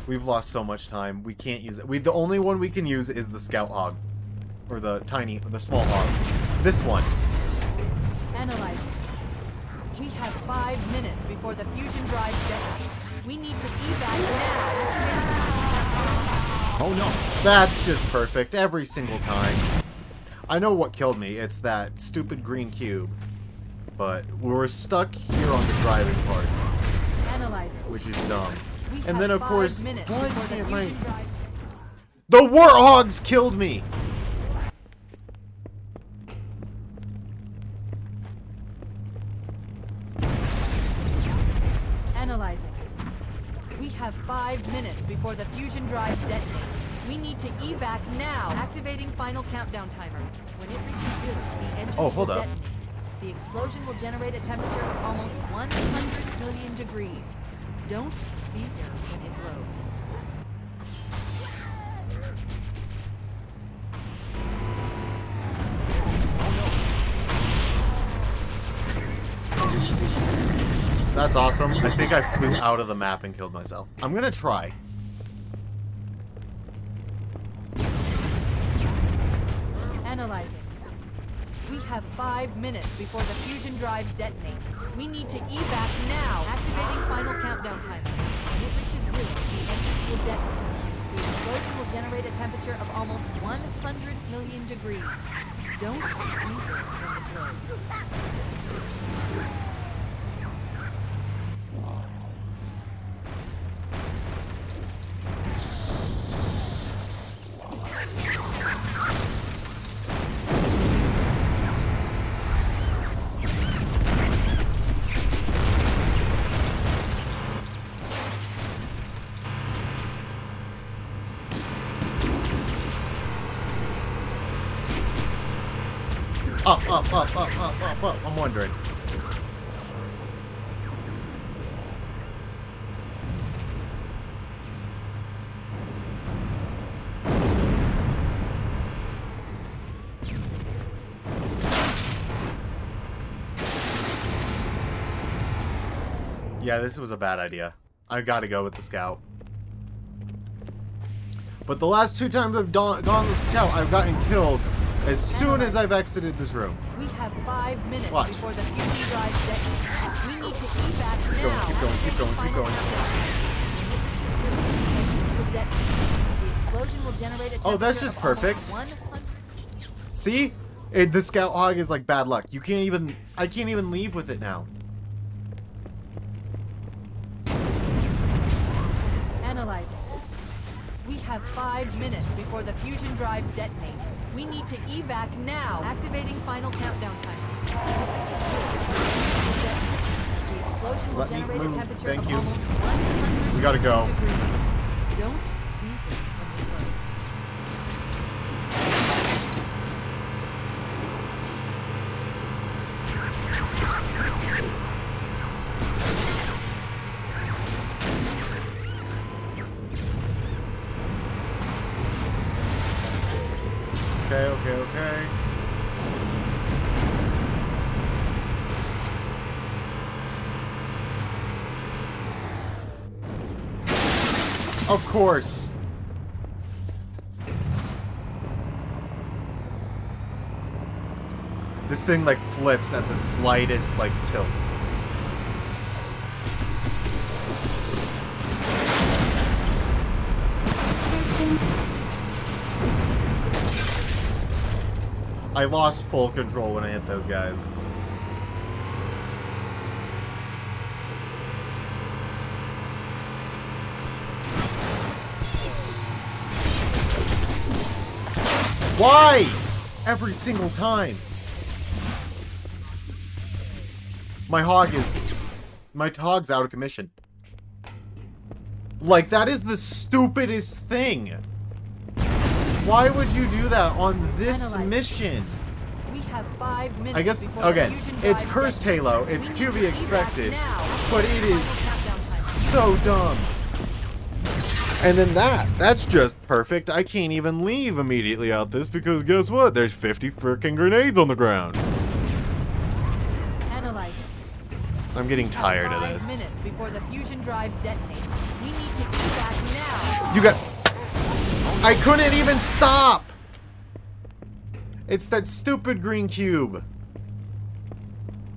We've lost so much time. We can't use it. The only one we can use is the Scout Hog. Or the tiny, the small hog. This one. Analyze. We have 5 minutes before the fusion drive detonates. We need to evac now. Oh no. That's just perfect every single time. I know what killed me. It's that stupid green cube. But we're stuck here on the driving part. Analyze. Which is dumb. And then, of course, the Warthogs killed me! Analyzing. We have 5 minutes before the fusion drives detonate. We need to evac now. Activating final countdown timer. When it reaches zero, the engine will detonate. The explosion will generate a temperature of almost 100 million degrees. Don't be there when it blows. That's awesome. I think I flew out of the map and killed myself. I'm gonna try. Analyzing. We have 5 minutes before the fusion drives detonate. We need to evac now. Activating final countdown timer. When it reaches zero, the engines will detonate. The explosion will generate a temperature of almost 100 million degrees. Don't leave it when it blows. up. I'm wondering. Yeah, this was a bad idea. I gotta go with the scout. But the last two times I've gone with the scout, I've gotten killed as soon as I've exited this room. We have 5 minutes before the fuel drives detonate. We need to evac now. Keep going. The explosion will generate a temperature. Oh, that's just perfect. See? The scout hog is like bad luck. You can't even... I can't even leave with it now. Analyzing. We have 5 minutes before the fusion drives detonate. We need to evac now. Activating final countdown time. The explosion will generate a temperature of almost 100 degrees. We gotta go. Don't leave it when it closes. Okay. Of course. This thing like flips at the slightest like tilt. I lost full control when I hit those guys. Why? Every single time. My hog's out of commission. Like, that is the stupidest thing. Why would you do that on this mission? We have 5 minutes. I guess, again, it's Cursed Halo. It's to be expected. But it is so dumb. And then that's just perfect. I can't even leave immediately out this because guess what? There's 50 freaking grenades on the ground. I'm getting tired of this. 5 minutes before the fusion drives detonate. We need to get back now. You got... I couldn't even stop! It's that stupid green cube.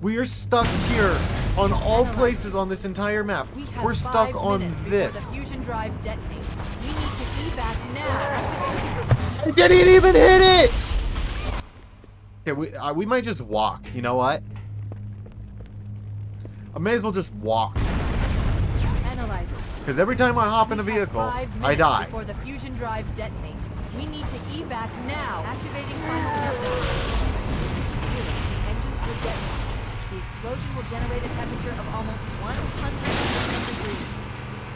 We are stuck here on all places on this entire map. We're stuck on this. The fusion drives detonate. We need to be back now. I didn't even hit it! Okay, we might just walk. You know what? I may as well just walk. Because every time I hop in a vehicle, I die. Before the fusion drives detonate, we need to evac now. Activating final countdown. Engines will detonate. The explosion will generate a temperature of almost 100 degrees.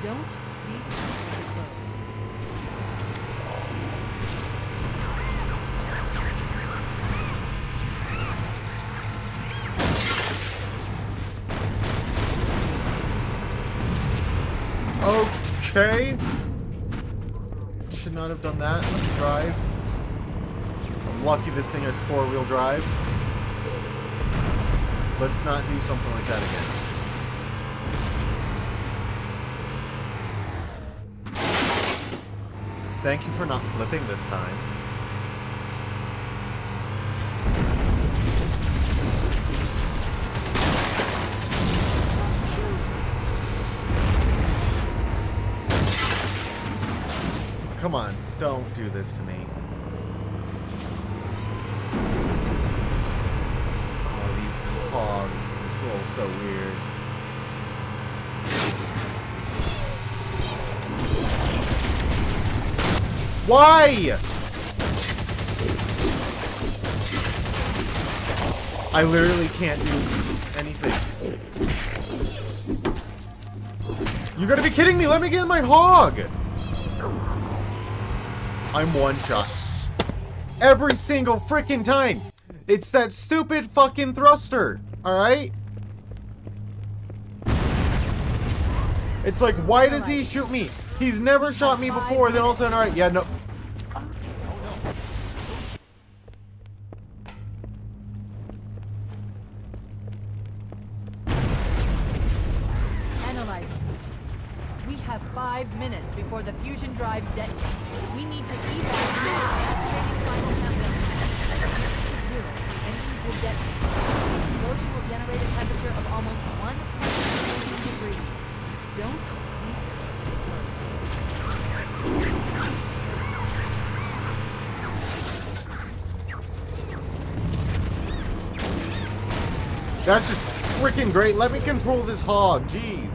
Don't leave the closed. Okay. Should not have done that. Let me drive. I'm lucky this thing has four-wheel drive. Let's not do something like that again. Thank you for not flipping this time. Come on, don't do this to me. Oh, these cogs control so weird. Why? I literally can't do anything. You gotta be kidding me, let me get my hog! I'm one shot. Every single freaking time. It's that stupid fucking thruster, alright? It's like, why does he shoot me? He's never shot me before, then all of a sudden, alright, yeah, no. Analyze. We have 5 minutes before the fusion drives detonate. We need to evacuate the detonate. Explosion will generate a temperature of almost 100 degrees. Don't leave it closed. That's just freaking great. Let me control this hog. Jeez.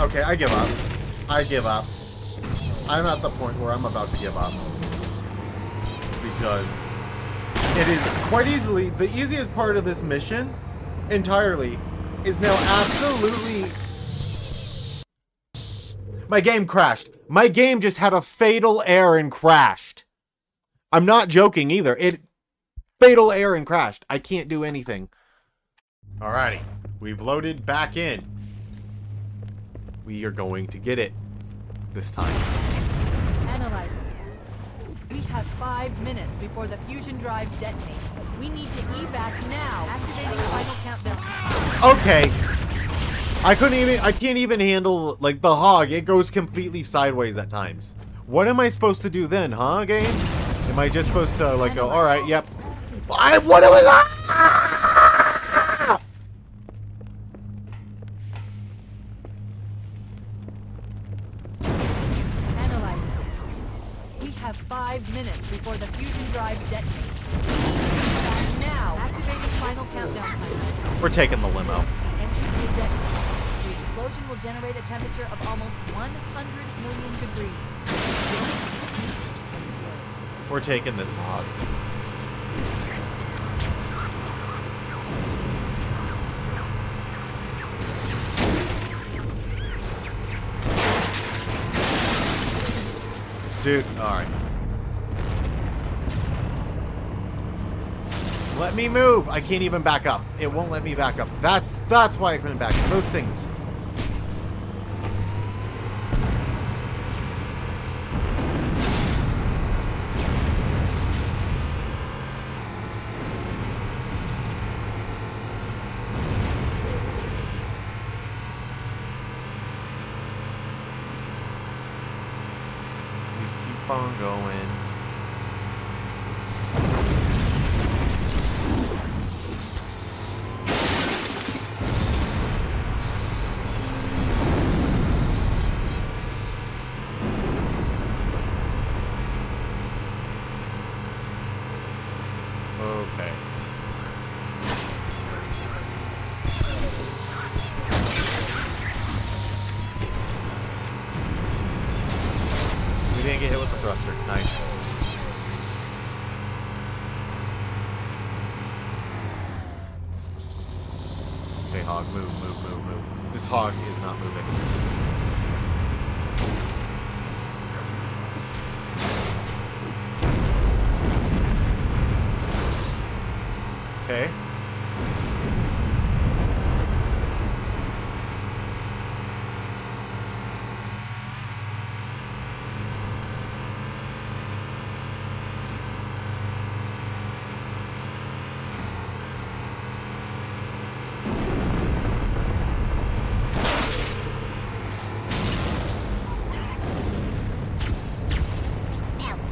Okay, I give up. I give up. I'm at the point where I'm about to give up. Because it is quite easily, the easiest part of this mission entirely is now absolutely... My game crashed. My game just had a fatal error and crashed. I'm not joking either. It fatal error and crashed. I can't do anything. Alrighty, we've loaded back in. We are going to get it this time. Analyzing. We have 5 minutes before the fusion drives detonate. We need to evac now. Activating final countdown. Okay. I can't even handle, like, the hog. It goes completely sideways at times. What am I supposed to do then, huh, game? Am I just supposed to, like, go, alright, yep. What am I... Have 5 minutes before the fusion drives detonate. Now, activating final countdown. We're taking the limo. The explosion will generate a temperature of almost 100 million degrees. We're taking this hog. Dude, alright. Let me move! I can't even back up. It won't let me back up. That's why I couldn't back up. Those things.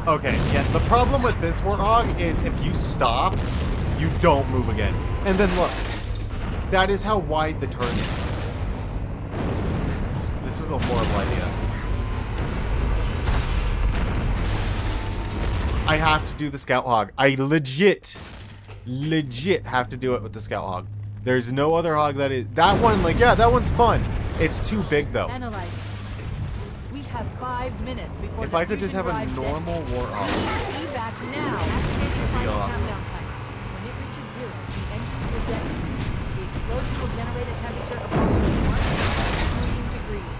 Okay, yeah, the problem with this Warthog is if you stop, you don't move again. And then look, that is how wide the turn is. This was a horrible idea. I have to do the Scout Hog. I legit legit have to do it with the Scout Hog. There's no other hog that is... That one, like, yeah, that one's fun. It's too big, though. Analyze. We have 5 minutes before if I could just have a normal war hog, evac now. That'd be awesome. When it reaches zero, the engine will detonate. The explosion will generate a temperature of 1 million degrees.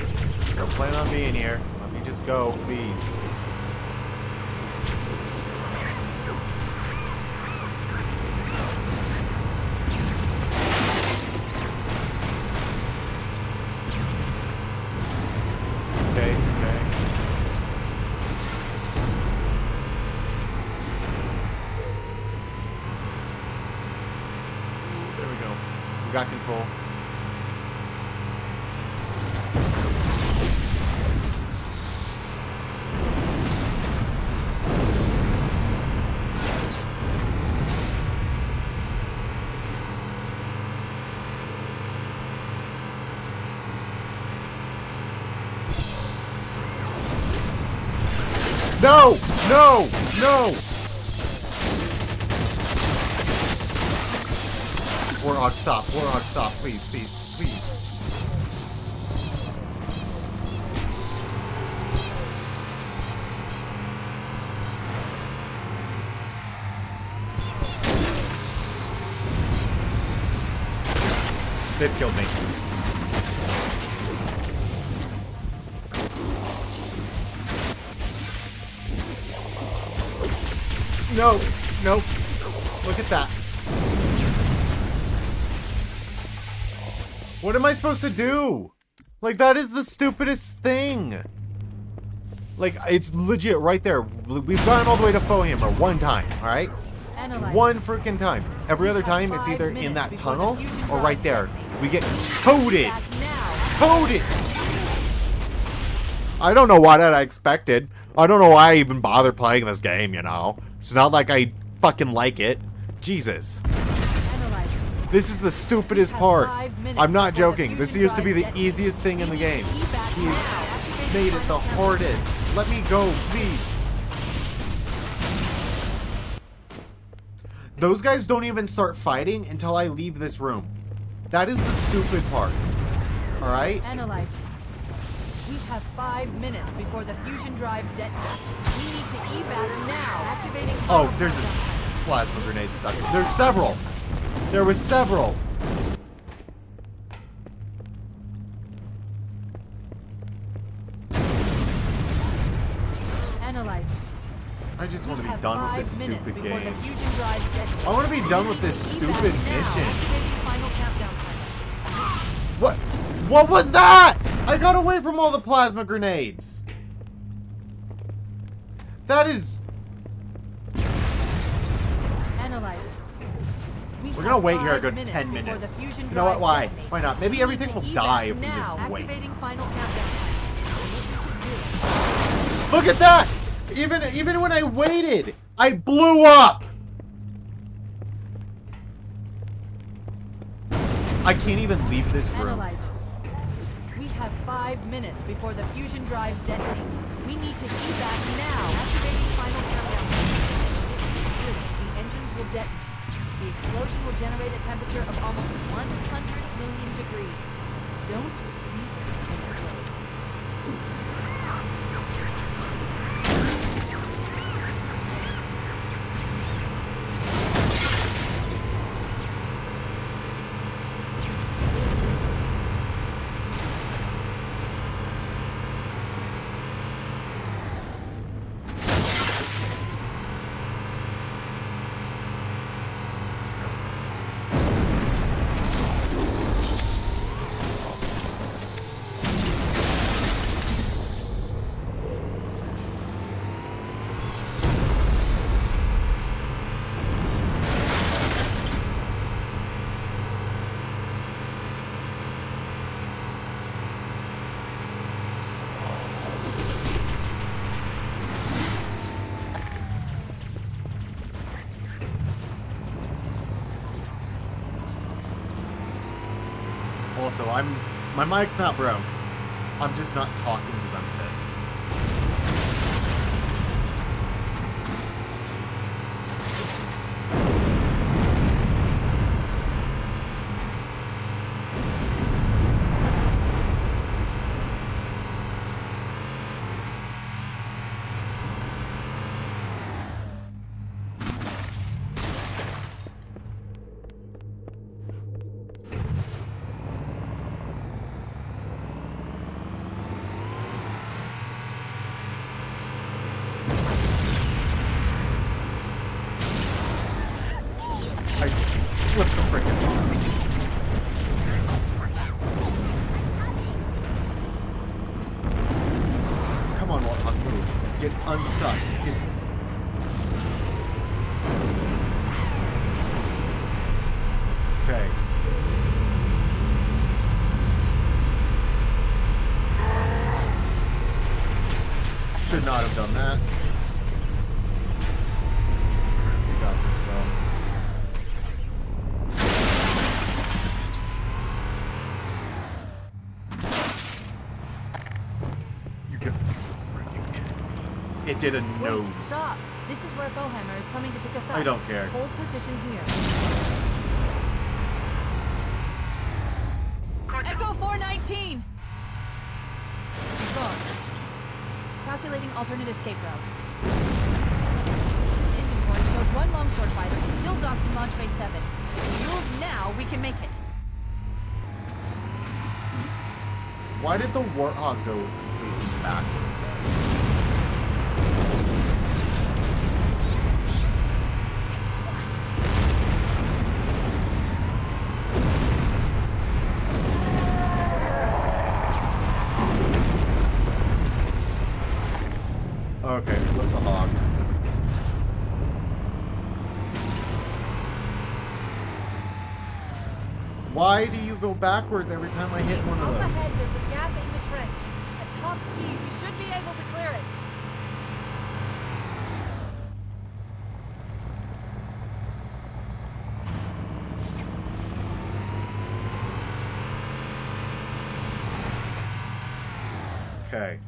Don't leave it closed. Don't plan on being here. Let me just go, please. Got control. No! No! No! Warthog, stop. Warthog, stop. Please, please, please. They've killed me. No. Nope. Look at that. What am I supposed to do? Like, that is the stupidest thing. Like, it's legit right there. We've gotten all the way to Foehammer one time, alright? One freaking time. Every other time, it's either in that tunnel or right there. We get coated. Coated! I don't know why that I expected. I don't know why I even bother playing this game, you know? It's not like I fucking like it. Jesus. This is the stupidest part. I'm not joking. This used to be the easiest thing in the game. He made it the hardest. Let me go, please. Those guys don't even start fighting until I leave this room. That is the stupid part. All right? Analyze. We have 5 minutes before the fusion drives detonate. We need to evac now. Activating. Oh, there's a plasma grenade stuck. There's several. There was several. Analyze. I just want to be done with this stupid game. I want to be done with this stupid mission. What? What was that? I got away from all the plasma grenades. That is... Analyze. We're gonna wait here a good 10 minutes. You know what? Why? Why not? Maybe everything will die if we just wait. Look at that! Even when I waited, I blew up! I can't even leave this room. We have 5 minutes before the fusion drives detonate. We need to evac now. Activating final countdown. The engines will detonate. The explosion will generate a temperature of almost 100 million degrees. Don't leave it . So my mic's not broke. I'm just not talking because I'm pissed. It did a nose. Wait, stop! This is where Foehammer is coming to pick us up. I don't care. Hold position here. Echo 419! It's gone. Calculating alternate escape route. Its inventory shows one longsword fighter is still docked in Launch Bay 7. Move now, we can make it. Why did the Warthog go completely backwards? Okay, flip the hog. Why do you go backwards every time I hit one of those? Up ahead, there's a gap in the trench. At top speed, we should be able to clear it. Okay.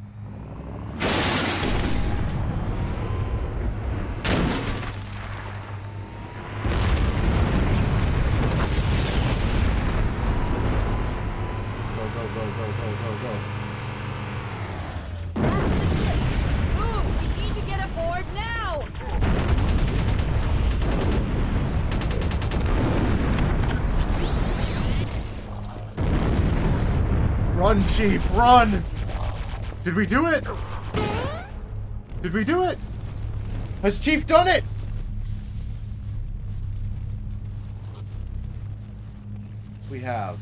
Run, Chief, run! Did we do it? Did we do it? Has Chief done it? We have.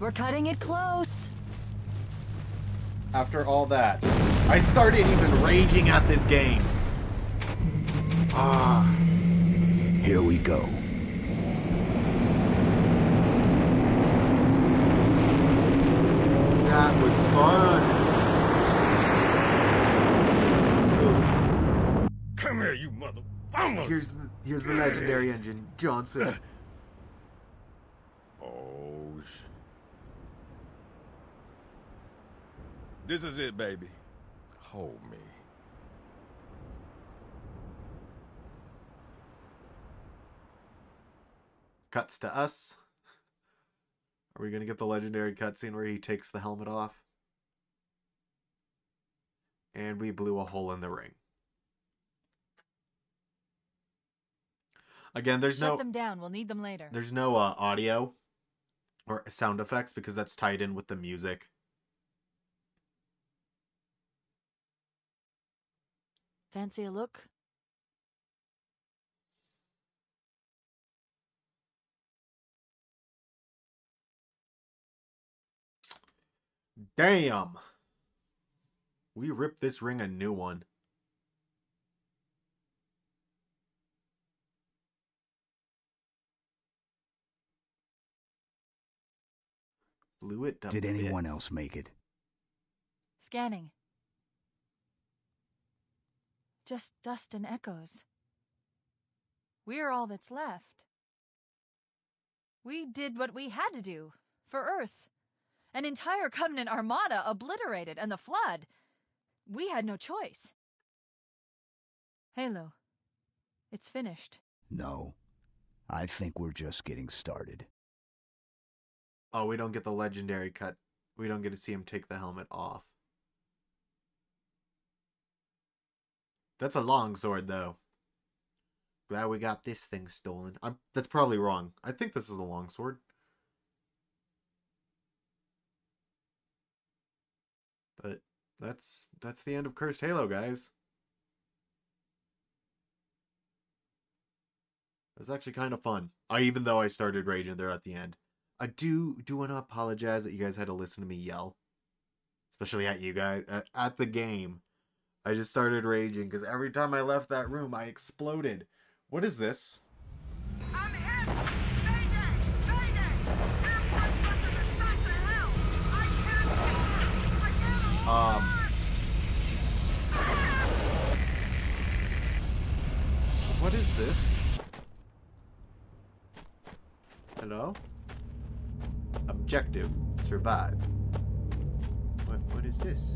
We're cutting it close. After all that, I started even raging at this game. Ah. Here we go. That was fun. So, come here, you motherfucker. Here's the legendary engine, Johnson. Oh, this is it, baby. Hold me. Cuts to us. Are we going to get the legendary cutscene where he takes the helmet off? And we blew a hole in the ring. Again, there's no... Shut them down. We'll need them later. There's no audio or sound effects because that's tied in with the music. Fancy a look? Damn! We ripped this ring a new one. Blew it up. Did anyone else make it? Scanning. Just dust and echoes. We're all that's left. We did what we had to do for Earth. An entire Covenant armada obliterated, and the Flood. We had no choice. Halo, it's finished. No, I think we're just getting started. Oh, we don't get the legendary cut. We don't get to see him take the helmet off. That's a longsword, though. Glad we got this thing stolen. That's probably wrong. I think this is a longsword. But that's the end of Cursed Halo, guys. It was actually kind of fun. Even though I started raging there at the end. I do want to apologize that you guys had to listen to me yell. Especially at you guys. At the game. I just started raging because every time I left that room, I exploded. What is this? I'm hit! Mayday! Mayday! Airport's about to distract the hell! I can't get her! Forget the Lord! What is this? Hello? Objective, survive. What is this?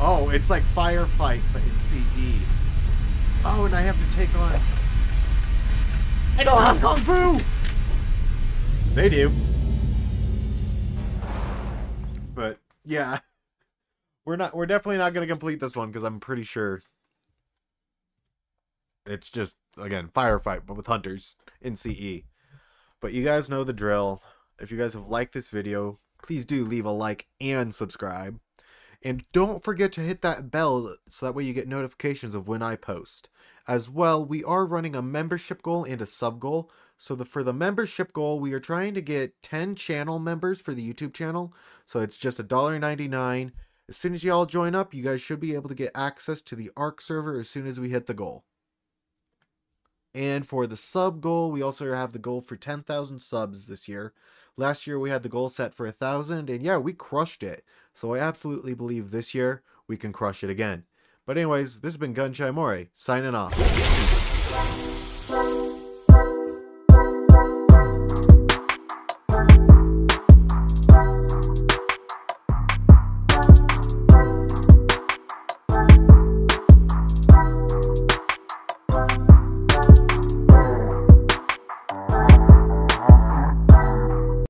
Oh, it's like Firefight, but in C.E. Oh, and I have to take on... I don't have Kung Fu! They do. But, yeah. We're definitely not going to complete this one, because I'm pretty sure... It's just, again, Firefight, but with Hunters in C.E. But you guys know the drill. If you guys have liked this video, please do leave a like and subscribe. And don't forget to hit that bell so that way you get notifications of when I post. As well, we are running a membership goal and a sub goal. So for the membership goal, we are trying to get 10 channel members for the YouTube channel. So it's just $1.99. As soon as you all join up, you guys should be able to get access to the Ark server as soon as we hit the goal. And for the sub goal, we also have the goal for 10,000 subs this year. Last year, we had the goal set for 1,000, and yeah, we crushed it. So I absolutely believe this year we can crush it again. But anyways, this has been GunShyMoray, signing off.